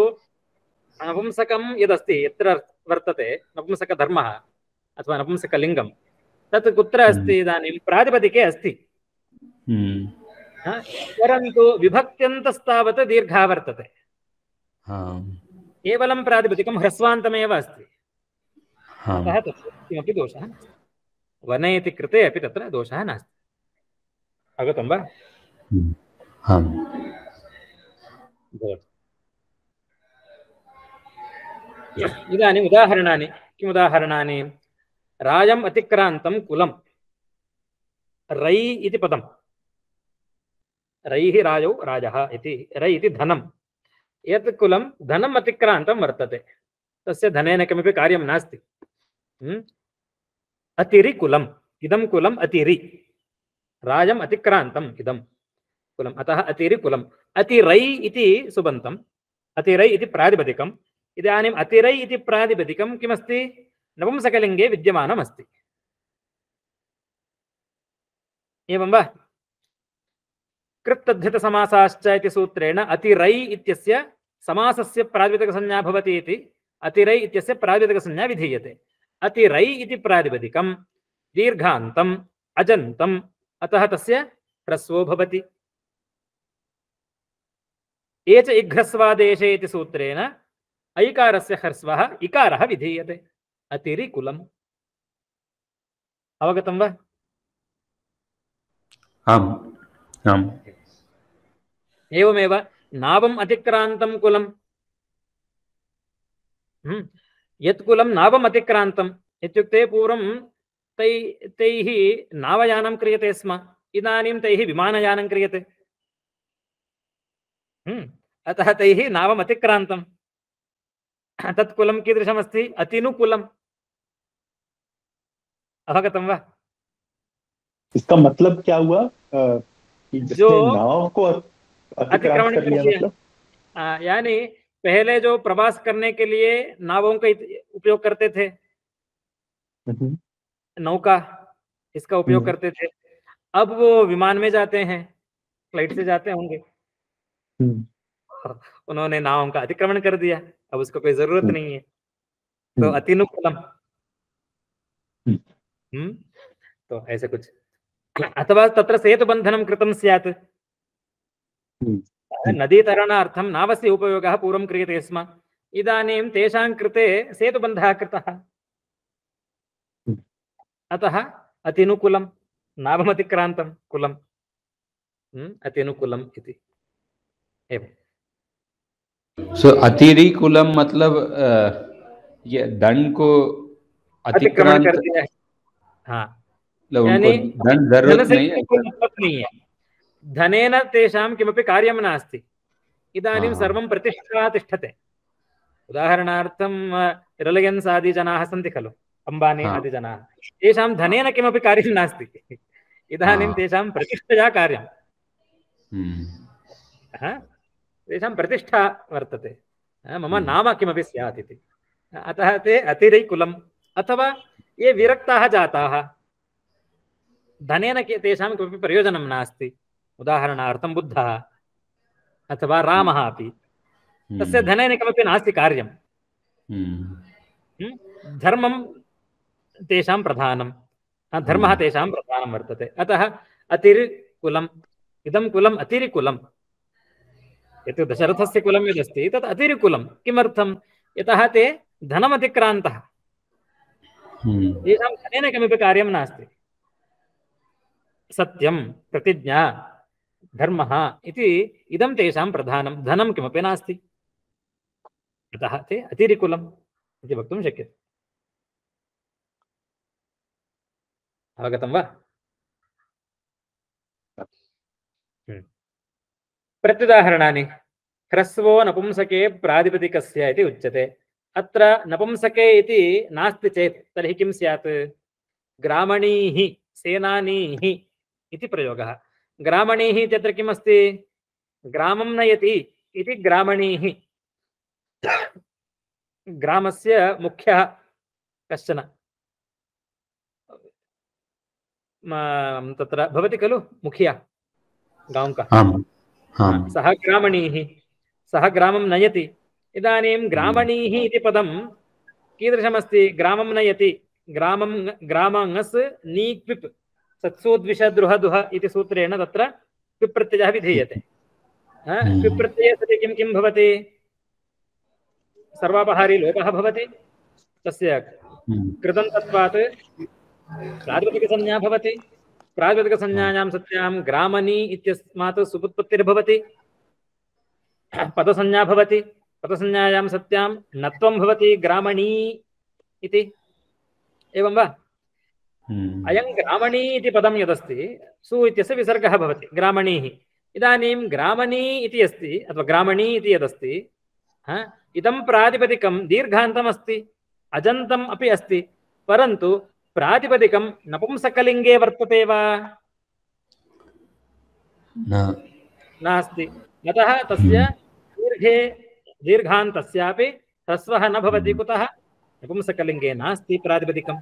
नपुंसकं यदस्ति यत्र वर्तते नपुंसकधर्मः अथवा नपुंसकलिङ्गं तत् कुत्र अस्ति? इदानीं प्रातिपदिके अस्ति, परन्तु विभक्त्यन्तस्तावत् दीर्घा वर्तते। केवलं प्रातिपदिकं ह्रस्वान्तमेव अस्ति, अतः तत्र किमपि दोषः नास्ति। वने इति कृते अपि तत्र दोषः नास्ति। आगतं वा? इदानीम् उदाहरणानि, किम् उदाहरणानि? राजम् अतिक्रान्तं कुलं, रै इति पदम्, रैः राजौ राजः इति, रै इति धनम्, यत् कुलं धनम् अतिक्रान्तं वर्तते, तस्य धनेन किमपि कार्यं नास्ति। अतिरि कुलम्, इदं कुलम् अतिरि, राजम् अतिक्रान्तम् इदं कुलम्, अतः अतिरि कुलम्। अतिरै इति सुबन्तम्, अतिरै इति प्रातिपदिकम्। इदानीम् अतिरै इति प्रातिपदिकं किमस्ति? नपुंसकलिङ्गे विद्यमानम् अस्ति, एवं वा? कृत्तद्धितसमासाश्च इति सूत्रेण अतिरै इत्यस्य समासस्य प्रातिपदिकसंज्ञा भवति इति, अतिरै इत्यस्य प्रातिपदिकसंज्ञा विधीयते। अतिरै इति प्रातिपदिकं दीर्घान्तम् अजन्तम्, अतः तस्य ह्रस्वो भवति। ये च इघ्रस्वादेशे इति सूत्रेण ऐकारस्य ह्रस्वः इकारः विधीयते। अतिरिकुलम्, अवगतं वा? आम् आम्। एवमेव नावम् अतिक्रान्तं कुलम्, यत् कुलं नावम् अतिक्रान्तम् इत्युक्ते पूर्वं तै तैः नावयानं क्रियते स्म, इदानीं तैः विमानयानं क्रियते, अतः तैः नावम् अतिक्रान्तम्। तत्कुलं कीदृशमस्ति? अतिनुकुलम्। अवगतं वा? इसका मतलब क्या हुआ? आ, जो नाव को अतिक्रमण मतलब? यानी पहले जो प्रवास करने के लिए नावों का उपयोग करते थे, नौका, इसका उपयोग करते थे, अब वो विमान में जाते हैं, फ्लाइट से जाते होंगे, उन्होंने नावों का अतिक्रमण कर दिया, अब उसको कोई जरूरत नहीं है, तो अतिनुकुलम। हम्म, तो ऐसे कुछ। अथवा तत्र सेतुबन्धनं कृतं स्यात्, नदीतरणार्थं नावस्य उपयोगः पूर्वं क्रियते स्म, इदानीं तेषां कृते सेतुबन्धः कृतः, अतः अतिनुकुलं, नावमतिक्रान्तं कुलम्, अतिनुकुलम् इति। एवम् So, अतिरि कुलम मतलब आ, ये दंड को अतिक्रमण कर दिया है। हाँ, यानी दंड जरूरत नहीं है, नहीं है। धनेन तेषां किमपि कार्यं नास्ति, इदानीं सर्वं प्रतिष्ठिता तिष्ठते। उदाहरणार्थं रिलयन्स आदि जनाः सन्ति खलु, अम्बानी आदि जनाः, तेषां धनेन किमपि कार्यं नास्ति, इदानीं तेषां प्रतिष्ठया कार्यं, तेषां प्रतिष्ठा वर्तते, मम नाम किमपि स्यात् इति, अतः ते अतिरैकुलम्। अथवा ये विरक्ताः जाताः, धनेन तेषां किमपि प्रयोजनं नास्ति, उदाहरणार्थं बुद्धः अथवा रामः अपि, तस्य धनेन किमपि नास्ति कार्यं, धर्मं तेषां प्रधानं, धर्मः तेषां प्रधानं वर्तते, अतः अतिरिकुलम्। इदं कुलम् अतिरिकुलम्, यत् दशरथस्य कुलं यदस्ति तत् अतिरिकुलं। किमर्थं? यतः ते धनमतिक्रान्तः, तेषां धनेन किमपि कार्यं नास्ति, सत्यं प्रतिज्ञा धर्मः इति इदं तेषां प्रधानं, धनं किमपि नास्ति, अतः ते अतिरिकुलम् इति वक्तुं शक्यते। अवगतं वा? प्रत्युदाहरणानि। ह्रस्वो नपुंसके प्रातिपदिकस्य इति उच्यते। अत्र नपुंसके इति नास्ति चेत् तर्हि किं स्यात्? ग्रामणीः सेनानीः इति प्रयोगः। ग्रामणीः इत्यत्र किमस्ति? ग्रामं नयति इति ग्रामणीः, ग्रामस्य मुख्यः कश्चन तत्र भवति खलु मुखिया गाँव का, सः ग्रामणीः, सः ग्रामं नयति। इदानीं ग्रामणीः इति पदं कीदृशमस्ति? ग्रामं नयति, ग्रामं ग्रामाङ्गस् नी क्विप् सत्सूद्विषदृहदुह इति सूत्रेण तत्र क्विप् प्रत्ययः विधीयते। क्विप् प्रत्यये सति किं किं भवति? सर्वापहारी लोपः भवति, तस्य कृतन्तत्वात् प्रातिपदिकसंज्ञा भवति। प्रातिपदिकसंज्ञायां सत्यां ग्रामनी इत्यस्मात् सुबुत्पत्तिर्भवति, पदसंज्ञा भवति। पदसंज्ञायां सत्यां नत्वं भवति ग्रामणी इति, एवं वा? अयं ग्रामणी इति पदं यदस्ति सु इत्यस्य विसर्गः भवति ग्रामणीः। इदानीं ग्रामणी इति अस्ति अथवा ग्रामणी इति यदस्ति, हा इदं प्रातिपदिकं दीर्घान्तम् अस्ति, अजन्तम् अपि अस्ति, परन्तु प्रातिपदिकं नपुंसकलिङ्गे वर्तते वा? नास्ति। अतः तस्य दीर्घे दीर्घान्तस्यापि ह्रस्वः न भवति। कुतः? नपुंसकलिङ्गे नास्ति प्रातिपदिकम्।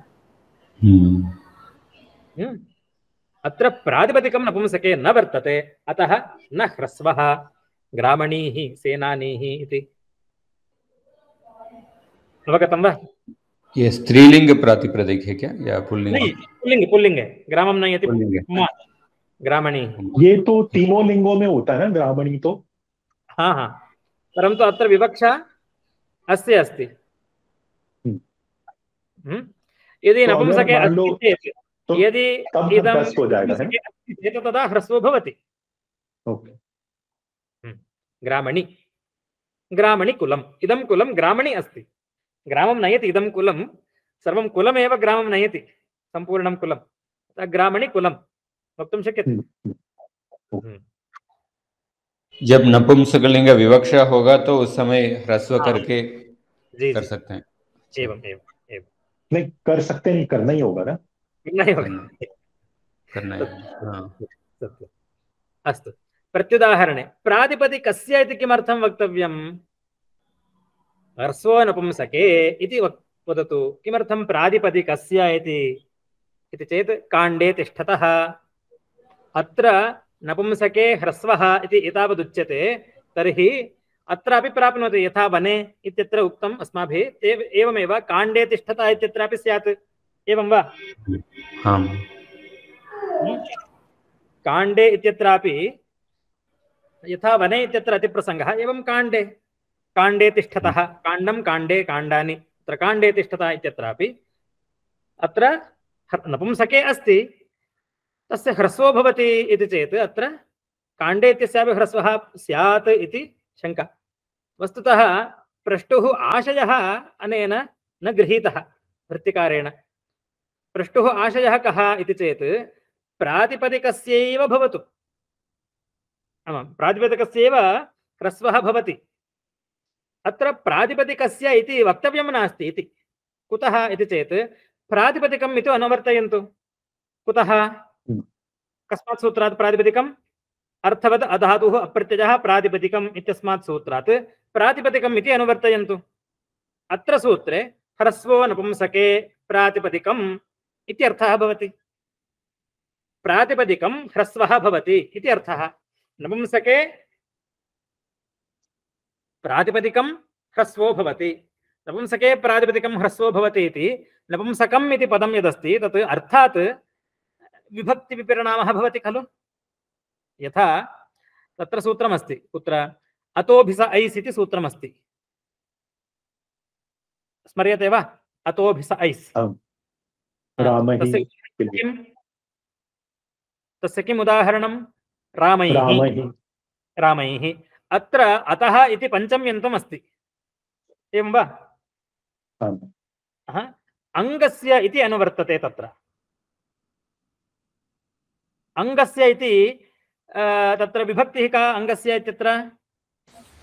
अत्र प्रातिपदिकं नपुंसके न वर्तते, अतः न ह्रस्वः ग्रामणीः सेनानीः इति। अवगतं वा? ये स्त्रीलिंग प्रातिपदिक है क्या या पुल्लिंग? नहीं, पुल्लिंग पुल्लिंग है। ग्रामम नहीं है ग्रामणी। ये तो तीनों लिंगों में होता है ग्रामणी तो। हाँ हाँ, परंतु अत्र विवक्षा अस्य अस्ति। यदि नपुंसके अस्ति चेत् यदि इदं चेत् तदा ह्रस्वो भवति। ग्रामणी ग्रामणी कुलम्, इदं कुलं ग्रामणी अस्ति, ग्रामं नयति, इदं कुलं सर्वं कुलमेव ग्रामं नयति, सम्पूर्णं कुलं, ग्रामणी कुलं वक्तुं शक्यते। जब नपुंसकलिंग विवक्षा होगा तो उस समय ह्रस्व करके कर सकते हैं। एवं एवं नहीं कर सकते, नहीं करना ही होगा ना, नहीं होगा करना है। अस्तु, प्रत्युदाहरणे प्रातिपदिकस्य इति किमर्थं वक्तव्यम्? ह्रस्वो नपुंसके इति वदतु, किमर्थं प्रातिपदिकस्य इति? इति चेत् काण्डे तिष्ठतः अत्र नपुंसके ह्रस्वः इति एतावदुच्यते, तर्हि अत्रापि प्राप्नोति यथा वने इत्यत्र उक्तम् अस्माभिः, एवमेव काण्डे तिष्ठता इत्यत्रापि स्यात्, एवं वा? आम्। काण्डे इत्यत्रापि यथा वने इत्यत्र अतिप्रसङ्गः, एवं काण्डे काण्डे तिष्ठतः, काण्डं काण्डे काण्डानि, अत्र काण्डे तिष्ठता इत्यत्रापि अत्र नपुंसके अस्ति, तस्य ह्रस्वो भवति इति चेत् अत्र काण्डे इत्यस्यापि ह्रस्वः स्यात् इति शङ्का। वस्तुतः प्रष्टुः आशयः अनेन न गृहीतः वृत्तिकारेण। प्रष्टुः आशयः कः इति चेत् प्रातिपदिकस्यैव भवतु, आमां प्रातिपदिकस्यैव ह्रस्वः भवति, अत्र प्रातिपदिकस्य इति वक्तव्यं नास्ति इति। कुतः इति चेत् प्रातिपदिकम् इति अनुवर्तयन्तु, कुतः कस्मात् सूत्रात् प्रातिपदिकम्? अर्थवत् अधातुः अप्रत्ययः प्रातिपदिकम् इत्यस्मात् सूत्रात् प्रातिपदिकम् इति अनुवर्तयन्तु। अत्र सूत्रे ह्रस्वो नपुंसके प्रातिपदिकम् इत्यर्थः भवति, प्रातिपदिकं ह्रस्वः भवति इति अर्थः। नपुंसके प्रातिपदिकं ह्रस्वो भवति, नपुंसके प्रातिपदिकं ह्रस्वो भवति इति नपुंसकम् इति पदं यदस्ति तत् अर्थात् विभक्तिविपरिणामः भवति खलु, यथा तत्र सूत्रमस्ति, कुत्र? अतोभिस ऐस् इति सूत्रमस्ति, स्मर्यते वा? अतोभिस ऐस् किं, तस्य किम् उदाहरणं? रामैः रामैः। अत्र अतः इति पञ्चम्यन्तम् अस्ति, एवं वा? अङ्गस्य इति अनुवर्तते तत्र, अङ्गस्य इति तत्र विभक्तिः का अङ्गस्य इत्यत्र?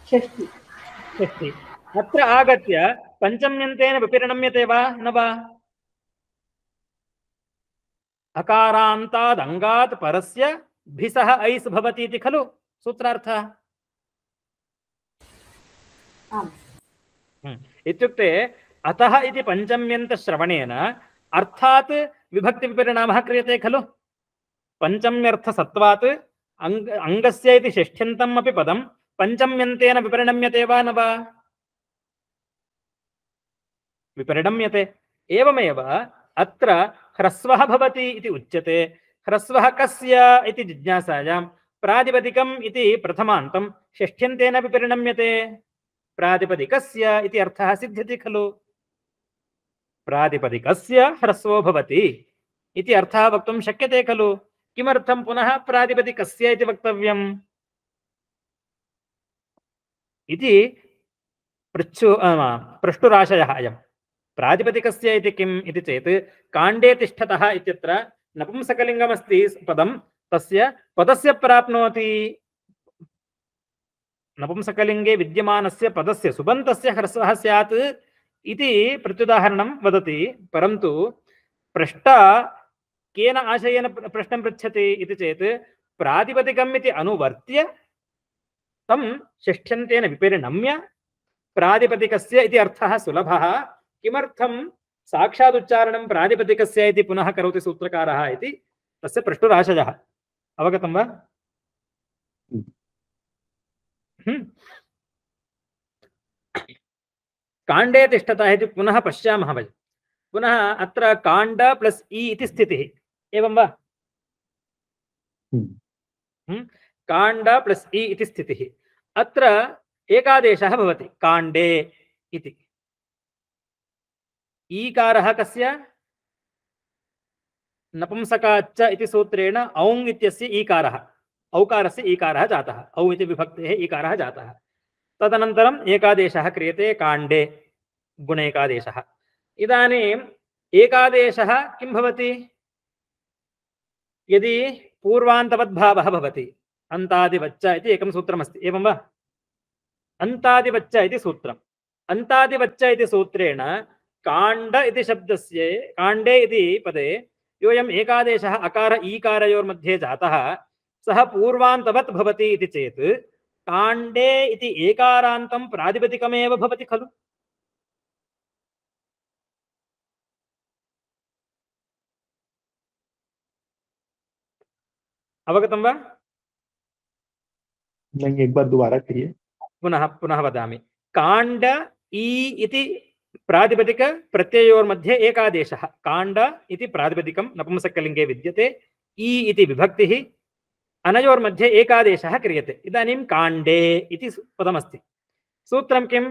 षष्टि षष्टि। अत्र आगत्य पञ्चम्यन्तेन विपरिणम्यते वा न वा? अकारांताद अंगात परस्य भिसह ऐस भवति इति खलु सूत्रार्थः। इत्युक्ते अतः इति पंचम्यन्तश्रवणेन अर्थात् विभक्ति विपरिणामः क्रियते खलु। पंचम्यर्थसत्वात् अंग अंगस्य इति षष्ठ्यन्तम् अपि पदं पंचम्यन्तेन विपरिणम्यते वा न वा? विपरिणम्यते। एवमेव अत्र ह्रस्वः भवति इति उच्यते। ह्रस्वः कस्य इति जिज्ञासायां प्रातिपदिकम् इति प्रथमान्तं षष्ठ्यन्तेन विपरिणम्यते। प्रातिपदिकस्य इति अर्थः सिद्ध्यति खलु। प्रातिपदिकस्य ह्रस्वो भवति इति अर्थः वक्तुं शक्यते खलु। किमर्थं पुनः प्रातिपदिकस्य इति वक्तव्यम् इति पृच्छु प्रष्टुराशयः अयम्। प्रातिपदिकस्य इति किम् इति चेत् काण्डे तिष्ठतः इत्यत्र नपुंसकलिङ्गमस्ति पदं तस्य पदस्य प्राप्नोति। नपुंसकलिङ्गे विद्यमानस्य पदस्य सुबन्तस्य ह्रस्वः स्यात् इति प्रत्युदाहरणं वदति। परन्तु प्रष्टा केन आशयेन प्रश्नं पृच्छति इति चेत् प्रातिपदिकम् इति अनुवर्त्य तं षष्ठ्यन्तेन विपरिणम्य प्रातिपदिकस्य इति अर्थः सुलभः। किमर्थं साक्षादुच्चारणं प्रातिपदिकस्य इति पुनः करोति सूत्रकारः इति तस्य प्रष्टुराशयः। अवगतं वा? काण्डे तिष्ठतः इति पुनः पश्यामः वयं। पुनः अत्र काण्ड प्लस् इ इति स्थितिः, एवं वा? काण्ड प्लस् इ इति स्थितिः। अत्र एकादेशः भवति काण्डे इति। ईकारः कस्य? नपुंसकाच्च इति सूत्रेण औङ् इत्यस्य ईकारः, औकारस्य ईकारः जातः, औ इति विभक्तेः ईकारः जातः। तदनन्तरम् एकादेशः क्रियते काण्डे, गुणैकादेशः। इदानीम् एकादेशः किं भवति? यदि पूर्वान्तवद्भावः भवति अन्तादिवच्च इति एकं सूत्रमस्ति, एवं वा? अन्तादिवच्च इति सूत्रम्। अन्तादिवच्च इति सूत्रेण काण्ड इति शब्दस्य काण्डे इति पदे योऽयम् एकादेशः अकार ईकारयोर्मध्ये जातः सः पूर्वान्तवत् भवति इति चेत् काण्डे इति एकारान्तं प्रातिपदिकमेव भवति खलु। अवगतं वा? नहीं, एक बार दोबारा करिए। पुनः पुनः वदामि। काण्ड ई इति प्रातिपदिक प्रत्ययोर्मध्ये एकादेशः काण्ड इति प्रातिपदिकं नपुंसकलिङ्गे विद्यते, ई इति विभक्तिः, अनयोर्मध्ये एकादेशः क्रियते। इदानीं काण्डे इति पदमस्ति। सूत्रं किं?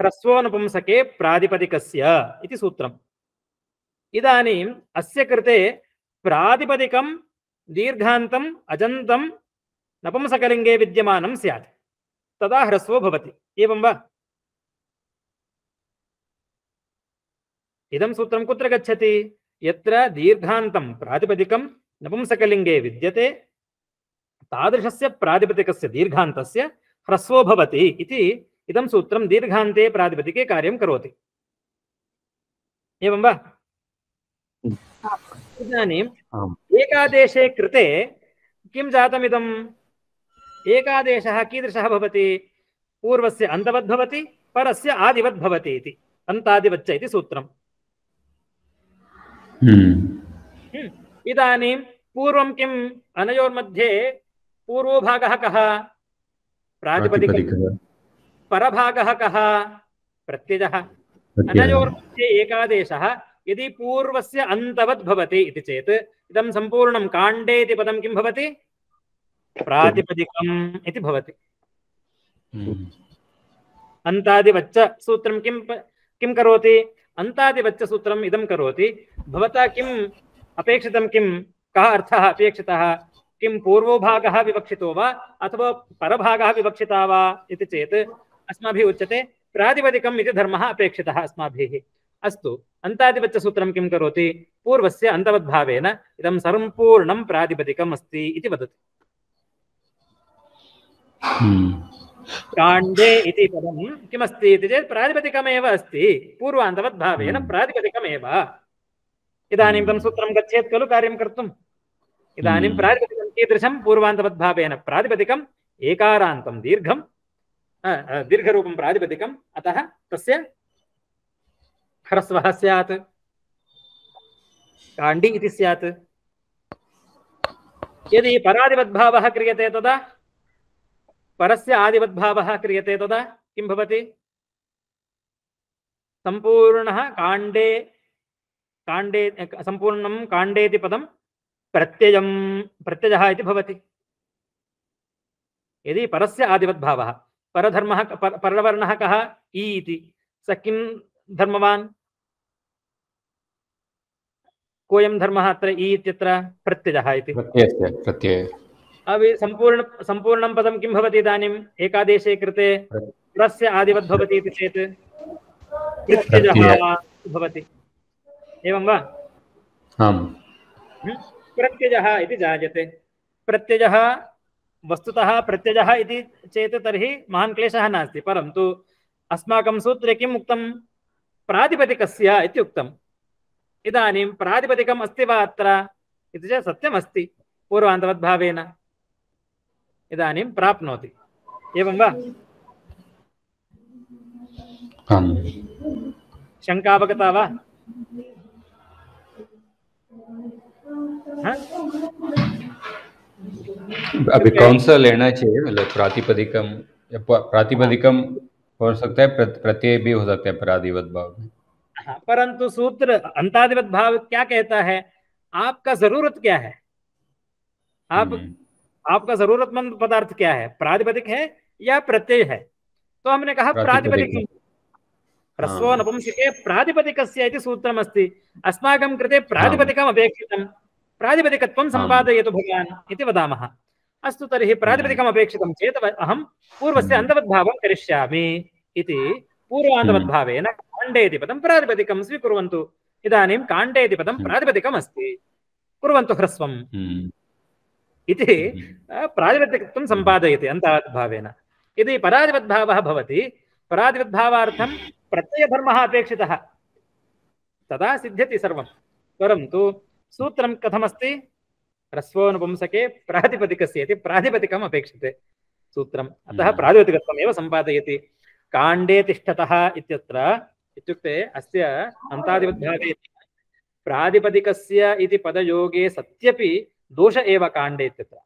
ह्रस्वो नपुंसके प्रातिपदिकस्य इति सूत्रम्। इदानीम् अस्य कृते प्रातिपदिकं दीर्घान्तम् अजन्तं नपुंसकलिङ्गे विद्यमानं स्यात्, तदा ह्रस्वो भवति, एवं वा? इदं सूत्रं कुत्र गच्छति? यत्र दीर्घान्तं प्रातिपदिकं नपुंसकलिङ्गे विद्यते तादृशस्य प्रातिपदिकस्य दीर्घान्तस्य ह्रस्वो भवति इति इदं सूत्रं दीर्घान्ते प्रातिपदिके कार्यं करोति, एवं वा? इदानीम् एकादेशे कृते किं जातमिदम्? एकादेशः कीदृशः भवति? पूर्वस्य अन्तवद्भवति, परस्य आदिवद्भवति इति अन्तादिवच्च इति सूत्रम्। इदानीं पूर्वं किम्? अनयोर्मध्ये पूर्वो भागः कः? प्रातिपदिकः। परभागः कः? प्रत्ययः। अनयोर्मध्ये एकादेशः यदि पूर्वस्य अन्तवद् भवति इति चेत् इदं सम्पूर्णं काण्डे इति पदं किं भवति? प्रातिपदिकम् इति भवति। अन्तादिवच्च सूत्रं किं किं करोति? अन्तादिवच्च सूत्रम् इदं करोति भवता किम् अपेक्षितं? किं कः अर्थः अपेक्षितः? किं पूर्वो भागः विवक्षितो वा अथवा परभागः विवक्षिता वा इति चेत् अस्माभिः उच्यते प्रातिपदिकम् इति धर्मः अपेक्षितः अस्माभिः। अस्तु, अन्तादिवच्च सूत्रं किं करोति? पूर्वस्य अन्तवद्भावेन इदं सम्पूर्णं प्रातिपदिकम् अस्ति इति वदति। काण्डे इति पदं किमस्ति इति चेत् प्रातिपदिकमेव अस्ति, पूर्वान्तवद्भावेन प्रातिपदिकमेव। इदानीं तं सूत्रं गच्छेत् खलु कार्यं कर्तुम्। इदानीं प्रातिपदिकं कीदृशं पूर्वान्तवद्भावेन प्रातिपदिकम् एकारान्तं दीर्घं दीर्घरूपं प्रातिपदिकम्, अतः तस्य ह्रस्वः स्यात्, काण्डी इति स्यात्। यदि परादिवद्भावः क्रियते तदा परस्य आदिवद्भावः क्रियते तदा किं भवति? सम्पूर्णः काण्डे काण्डे सम्पूर्णं काण्डेति पदं प्रत्ययं प्रत्ययः इति भवति। यदि परस्य आदिवद्भावः, परधर्मः परवर्णः कः? ई इति, स किं धर्मवान्? कोऽयं धर्मः? अत्र ई इत्यत्र प्रत्ययः इति प्रत्ययस्य प्रत्ययः। अब सम्पूर्ण सम्पूर्णं पदं किं भवति इदानीम् एकादेशे कृते? परस्य आदिवद् भवति इति चेत् प्रत्ययः भवति, एवं वा? आम्, प्रत्ययः इति जायते। प्रत्ययः वस्तुतः प्रत्ययः इति चेत् तर्हि महान् क्लेशः नास्ति, परन्तु अस्माकं सूत्रे किम् उक्तं? प्रातिपदिकस्य इति उक्तम्। इदानीं प्रातिपदिकम् अस्ति वा अत्र इति चेत् सत्यमस्ति, पूर्वान्तवद्भावेन इदानीं प्राप्नोति, एवं वा? आम्, शङ्का अवगता वा? हाँ? अभी कौन सा लेना चाहिए? मतलब प्रातिपदिकम प्रातिपदिकम हो सकता है, प्रत्यय भी हो सकता है परादिवत भाव में, परंतु सूत्र अंतादिवत भाव क्या कहता है? आपका जरूरत क्या है, आप आपका जरूरतमंद पदार्थ क्या है, प्रातिपदिक है या प्रत्यय है? तो हमने कहा प्रातिपदिक। ह्रस्वो नपुंसके प्रातिपदिकस्य इति सूत्रमस्ति, अस्माकं कृते प्रातिपदिकम् अपेक्षितं, प्रातिपदिकत्वं सम्पादयतु भवान् इति वदामः। अस्तु, तर्हि प्रातिपदिकम् अपेक्षितं चेत् अहं पूर्वस्य अन्तवद्भावं करिष्यामि इति पूर्वान्तवद्भावेन काण्डे इति पदं प्रातिपदिकं स्वीकुर्वन्तु। इदानीं काण्डे इति पदं प्रातिपदिकम् अस्ति, कुर्वन्तु ह्रस्वम् इति प्रातिपदिकत्वं सम्पादयति अन्तवद्भावेन। यदि परादिवद्भावः भवति, परादिवद्भावार्थं प्रत्ययधर्मः अपेक्षितः, तदा सिद्ध्यति सर्वं। परन्तु सूत्रं कथमस्ति? ह्रस्वोनुपुंसके प्रातिपदिकस्य इति प्रातिपदिकम् अपेक्षते सूत्रम्, अतः प्रातिपदिकत्वमेव सम्पादयति। काण्डे तिष्ठतः इत्यत्र इत्युक्ते अस्य अन्तादिवद्भावे प्रातिपदिकस्य इति पदयोगे सत्यपि दोष एव काण्डे इत्यत्र।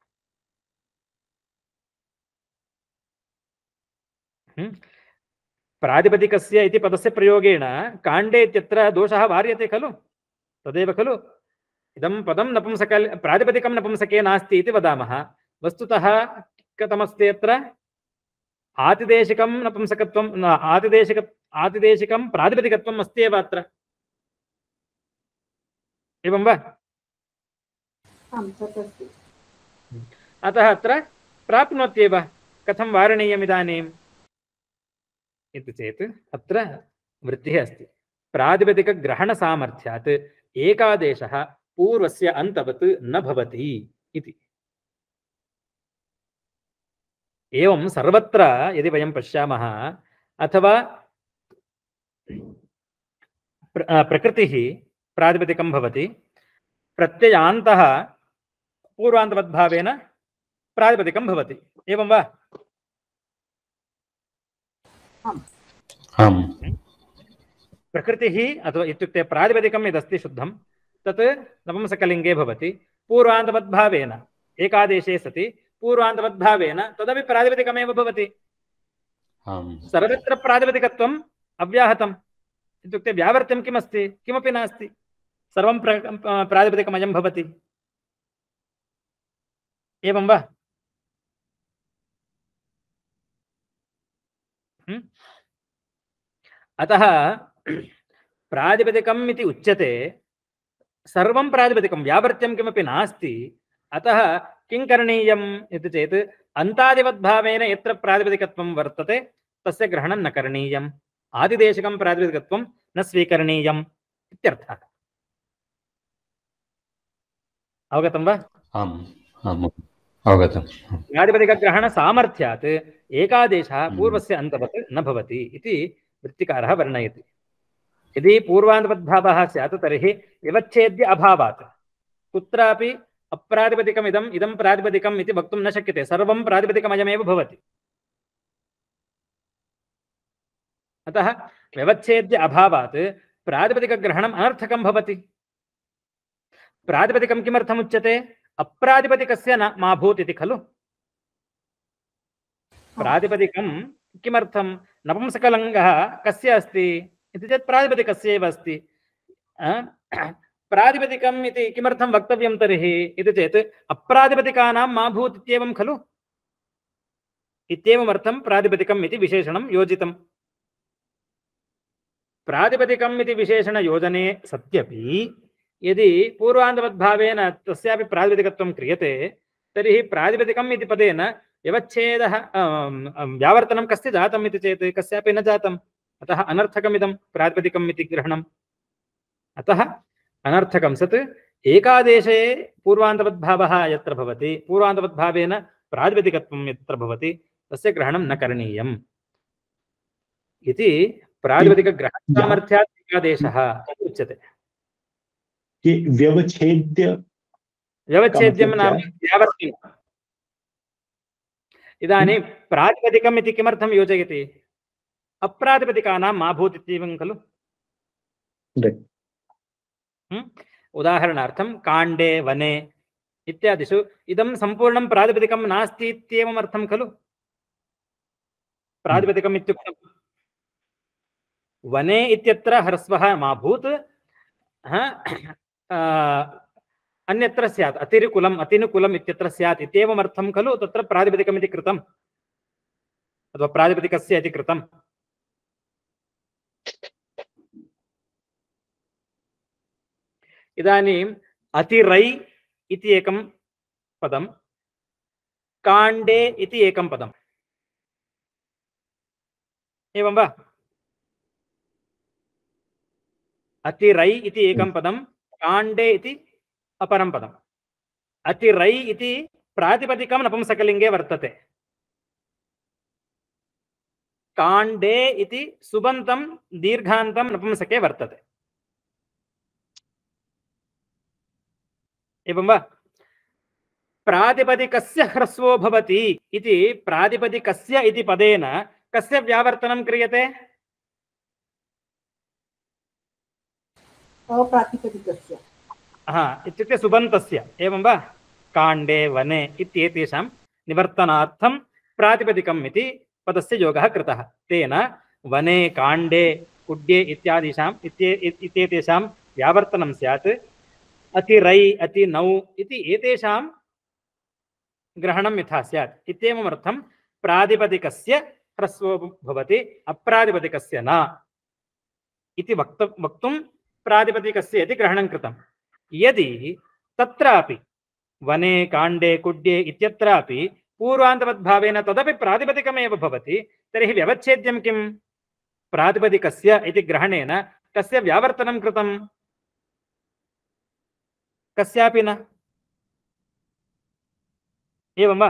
प्रातिपदिकस्य इति पदस्य प्रयोगेण काण्डे इत्यत्र दोषः वार्यते खलु, तदेव खलु इदं पदं नपुंसकल प्रातिपदिकं नपुंसके नास्ति इति वदामः। वस्तुतः कथमस्ति अत्र? आतिदेशिकं नपुंसकत्वं आतिदेशिक आतिदेशिकं प्रातिपदिकत्वम् अस्ति एव अत्र, एवं वा? अतः अत्र प्राप्नोत्येव, कथं वारणीयम् इदानीम् इति चेत् अत्र वृत्तिः अस्ति प्रातिपदिकग्रहणसामर्थ्यात् एकादेशः पूर्वस्य अन्तवत् न भवति इति। एवं सर्वत्र यदि वयं पश्यामः, अथवा प्र, प्रकृतिः प्रातिपदिकं भवति, प्रत्ययान्तः पूर्वान्तवद्भावेन प्रातिपदिकं भवति, एवं वा? आम्, प्रकृतिः अथवा इत्युक्ते प्रातिपदिकं यदस्ति शुद्धं तत् नपुंसकलिङ्गे भवति, पूर्वान्तवद्भावेन एकादेशे सति पूर्वान्तवद्भावेन तदपि प्रातिपदिकमेव भवति। सर्वत्र प्रातिपदिकत्वम् अव्याहतम्, इत्युक्ते व्यावर्त्यं किमस्ति? किमपि नास्ति, सर्वं प्रातिपदिकमयं भवति, एवं वा? अतः प्रातिपदिकम् इति उच्यते, सर्वं प्रातिपदिकं, व्यावर्त्यं किमपि नास्ति। अतः किं करणीयम् इति चेत् अन्तादिवद्भावेन यत्र प्रातिपदिकत्वं वर्तते तस्य ग्रहणं न करणीयम्, आदिदेशिकं प्रातिपदिकत्वं न स्वीकरणीयम् इत्यर्थः। अवगतं वा? आम्, आम्, अवगतम्। प्रातिपदिकग्रहणसामर्थ्यात् एकादेशः पूर्वस्य अन्तवत् न भवति इति वृत्तिकारः वर्णयति। यदि पूर्वान्तपद्भावः स्यात् तर्हि व्यवच्छेद्य अभावात् कुत्रापि अप्रातिपदिकम् इदम् इदं प्रातिपदिकम् इति वक्तुं न शक्यते, सर्वं प्रातिपदिकमयमेव भवति। अतः व्यवच्छेद्य अभावात् प्रातिपदिकग्रहणम् अनर्थकं भवति। प्रातिपदिकं किमर्थम् उच्यते? अप्रातिपदिकस्य न मा भूत् इति खलु। प्रातिपदिकं किमर्थं? नपुंसकलिङ्गः कस्य अस्ति इति चेत् प्रातिपदिकस्य एव अस्ति। प्रातिपदिकम् इति किमर्थं वक्तव्यं तर्हि इति चेत् अप्रातिपदिकानां मा भूत् इत्येवं खलु। इत्येवमर्थं प्रातिपदिकम् इति विशेषणं योजितं। प्रातिपदिकम् इति विशेषणयोजने सत्यपि यदि पूर्वान्तवद्भावेन तस्यापि प्रातिपदिकत्वं क्रियते तर्हि प्रातिपदिकम् इति पदेन व्यवच्छेदः व्यावर्तनं कस्य जातम् इति चेत् कस्यापि न जातम्। अतः अनर्थकमिदं प्रातिपदिकम् इति ग्रहणम्। अतः अनर्थकं सत् एकादेशे पूर्वान्तवद्भावः यत्र भवति पूर्वान्तवद्भावेन प्रातिपदिकत्वं यत्र भवति तस्य ग्रहणं न करणीयम् इति प्रातिपदिकग्रहणसामर्थ्यात् एकादेशः उच्यते। व्यवच्छेद्य व्यवच्छेद्यं नाम व्यावर्तनं। इदानीं प्रातिपदिकम् इति किमर्थं योजयति? अप्रातिपदिकानां मा भूत् इत्येवं खलु। उदाहरणार्थं काण्डे वने इत्यादिषु इदं सम्पूर्णं प्रातिपदिकं नास्ति इत्येवम् अर्थं खलु। प्रातिपदिकम् इत्युक्तं वने इत्यत्र ह्रस्वः मा भूत् अन्यत्र स्यात् अतिरिकुलम् अतिनुकुलम् इत्यत्र स्यात् इत्येवमर्थं खलु तत्र प्रातिपदिकम् इति कृतम् अथवा प्रातिपदिकस्य इति कृतम्। इदानीम् अतिरै इति एकं पदं काण्डे इति एकं पदम् एवं वा। अतिरै इति एकं पदं काण्डे इति अपरं पदम्। अतिरै इति प्रातिपदिकं नपुंसकलिङ्गे वर्तते। काण्डे इति सुबन्तं दीर्घान्तं नपुंसके वर्तते एवं वा। प्रातिपदिकस्य ह्रस्वो भवति इति प्रातिपदिकस्य इति पदेन कस्य व्यावर्तनं क्रियते? अप्रातिपदिकस्य हा इत्युक्ते सुबन्तस्य एवं वा। काण्डे वने इत्येतेषां निवर्तनार्थं प्रातिपदिकम् इति पदस्य योगः कृतः। तेन वने काण्डे कुड्ये इत्यादिषाम् इत्येतेषां व्यावर्तनं स्यात्। अतिरै अतिनौ इति एतेषां ग्रहणं यथा स्यात् इत्येवमर्थं प्रातिपदिकस्य ह्रस्वो भवति अप्रातिपदिकस्य न इति वक्त वक्तुं प्रातिपदिकस्य इति ग्रहणं कृतम्। यदि तत्रापि वने काण्डे कुड्ये इत्यत्रापि पूर्वान्तवद्भावेन तदपि प्रातिपदिकमेव भवति तर्हि व्यवच्छेद्यं किम्? प्रातिपदिकस्य इति ग्रहणेन कस्य व्यावर्तनं कृतम्? कस्यापि न एवं वा।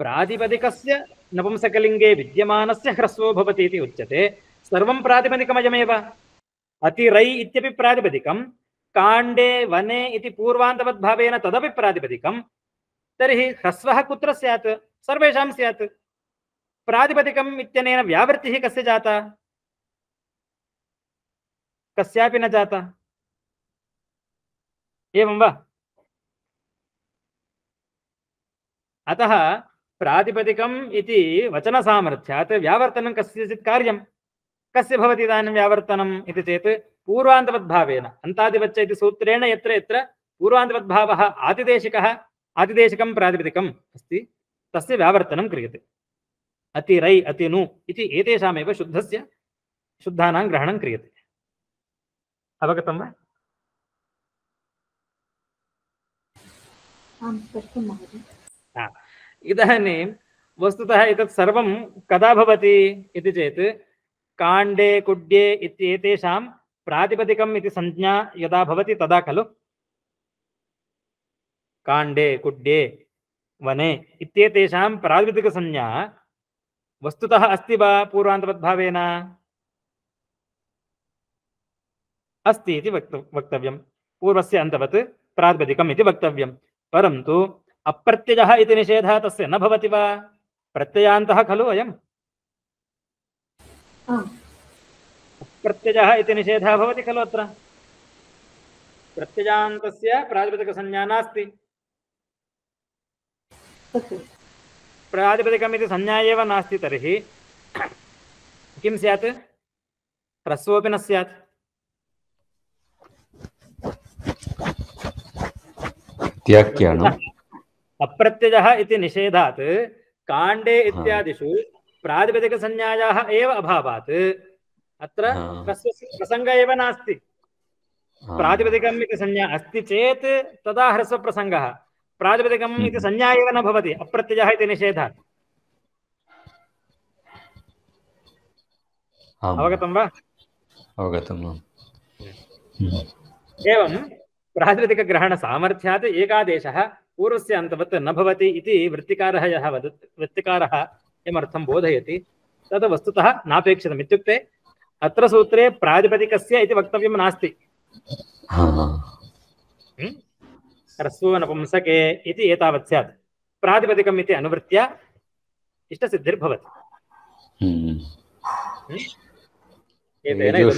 प्रातिपदिकस्य नपुंसकलिङ्गे विद्यमानस्य ह्रस्वो भवति इति उच्यते। सर्वं प्रातिपदिकमयमेव। अतिरै इत्यपि प्रातिपदिकं काण्डे वने इति पूर्वान्तवद्भावेन तदपि प्रातिपदिकं तर्हि ह्रस्वः कुत्र स्यात्? सर्वेषां स्यात्। प्रातिपदिकम् इत्यनेन व्यावृत्तिः कस्य जाता? कस्यापि न जाता एवं वा। अतः प्रातिपदिकम् इति वचनसामर्थ्यात् व्यावर्तनं कस्यचित् कार्यं कस्य भवति? इदानीं व्यावर्तनम् इति चेत् पूर्वान्तवद्भावेन अन्तादिवच्च इति सूत्रेण यत्र यत्र पूर्वान्तवद्भावः आतिदेशिकः आतिदेशिकं प्रातिपदिकम् अस्ति तस्य व्यावर्तनं क्रियते। अतिरै अतिनु इति एतेषामेव शुद्धस्य शुद्धानां ग्रहणं क्रियते। अवगतं वा? इदानीं वस्तुतः एतत् सर्वं कदा भवति इति चेत् काण्डे कुड्ये इत्येतेषां प्रातिपदिकम् इति संज्ञा यदा भवति तदा खलु। काण्डे कुड्ये वने इत्येतेषां प्रातिपदिकसंज्ञा वस्तुतः अस्ति वा पूर्वान्तवद्भावेन अस्ति इति वक्तव्यं, पूर्वस्य अन्तवत् प्रातिपदिकम् इति वक्तव्यं। परन्तु अप्रत्ययः इति निषेधः तस्य न भवति वा? प्रत्ययान्तः खलु अयम्, प्रत्ययः इति निषेधः भवति खलु अत्र, प्रत्ययान्तस्य प्रातिपदिकसंज्ञा नास्ति। प्रातिपदिकमिति संज्ञा एव नास्ति तर्हि किं स्यात्? ह्रस्वोऽपि न स्यात्। अप्रत्ययः इति निषेधात् काण्डे इत्यादिषु प्रातिपदिकसंज्ञायाः एव अभावात् अत्र ह्रस्वस्य प्रसङ्गः एव नास्ति। प्रातिपदिकम् इति संज्ञा अस्ति चेत् तदा ह्रस्वप्रसङ्गः, प्रातिपदिकम् इति संज्ञा एव न भवति अप्रत्ययः इति निषेधात्। अवगतं वा? अवगतं। एवं प्रातिपदिकग्रहणसामर्थ्यात् एकादेशः पूर्वस्य अन्तवत् न भवति इति वृत्तिकारः यः वदति, वृत्तिकारः किमर्थं बोधयति तद् वस्तुतः नापेक्षितम्। इत्युक्ते अत्र सूत्रे प्रातिपदिकस्य इति वक्तव्यं नास्ति। ह्रस्वो नपुंसके इति एतावत् स्यात्, प्रातिपदिकम् इति अनुवृत्त्या इष्टसिद्धिर्भवति।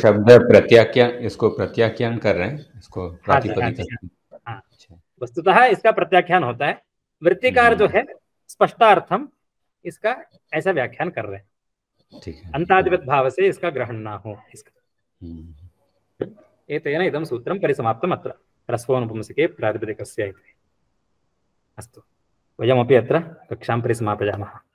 शब्द प्रत्याख्या, इसको प्रत्याख्यान कर रहे हैं, इसको प्रातिपदिक वस्तुतः इसका प्रत्याख्यान होता है। वृत्तिकार जो है स्पष्टार्थम इसका ऐसा व्याख्यान कर रहे हैं, ठीक है, अंतादिवत भाव से इसका ग्रहण ना हो। इसका एतेन इदं सूत्रं परिसमाप्तम् अत्र ह्रस्वो नपुंसके प्रातिपदिकस्य इति। अस्तु, वयमपि अत्र कक्षां परिसमापयामः।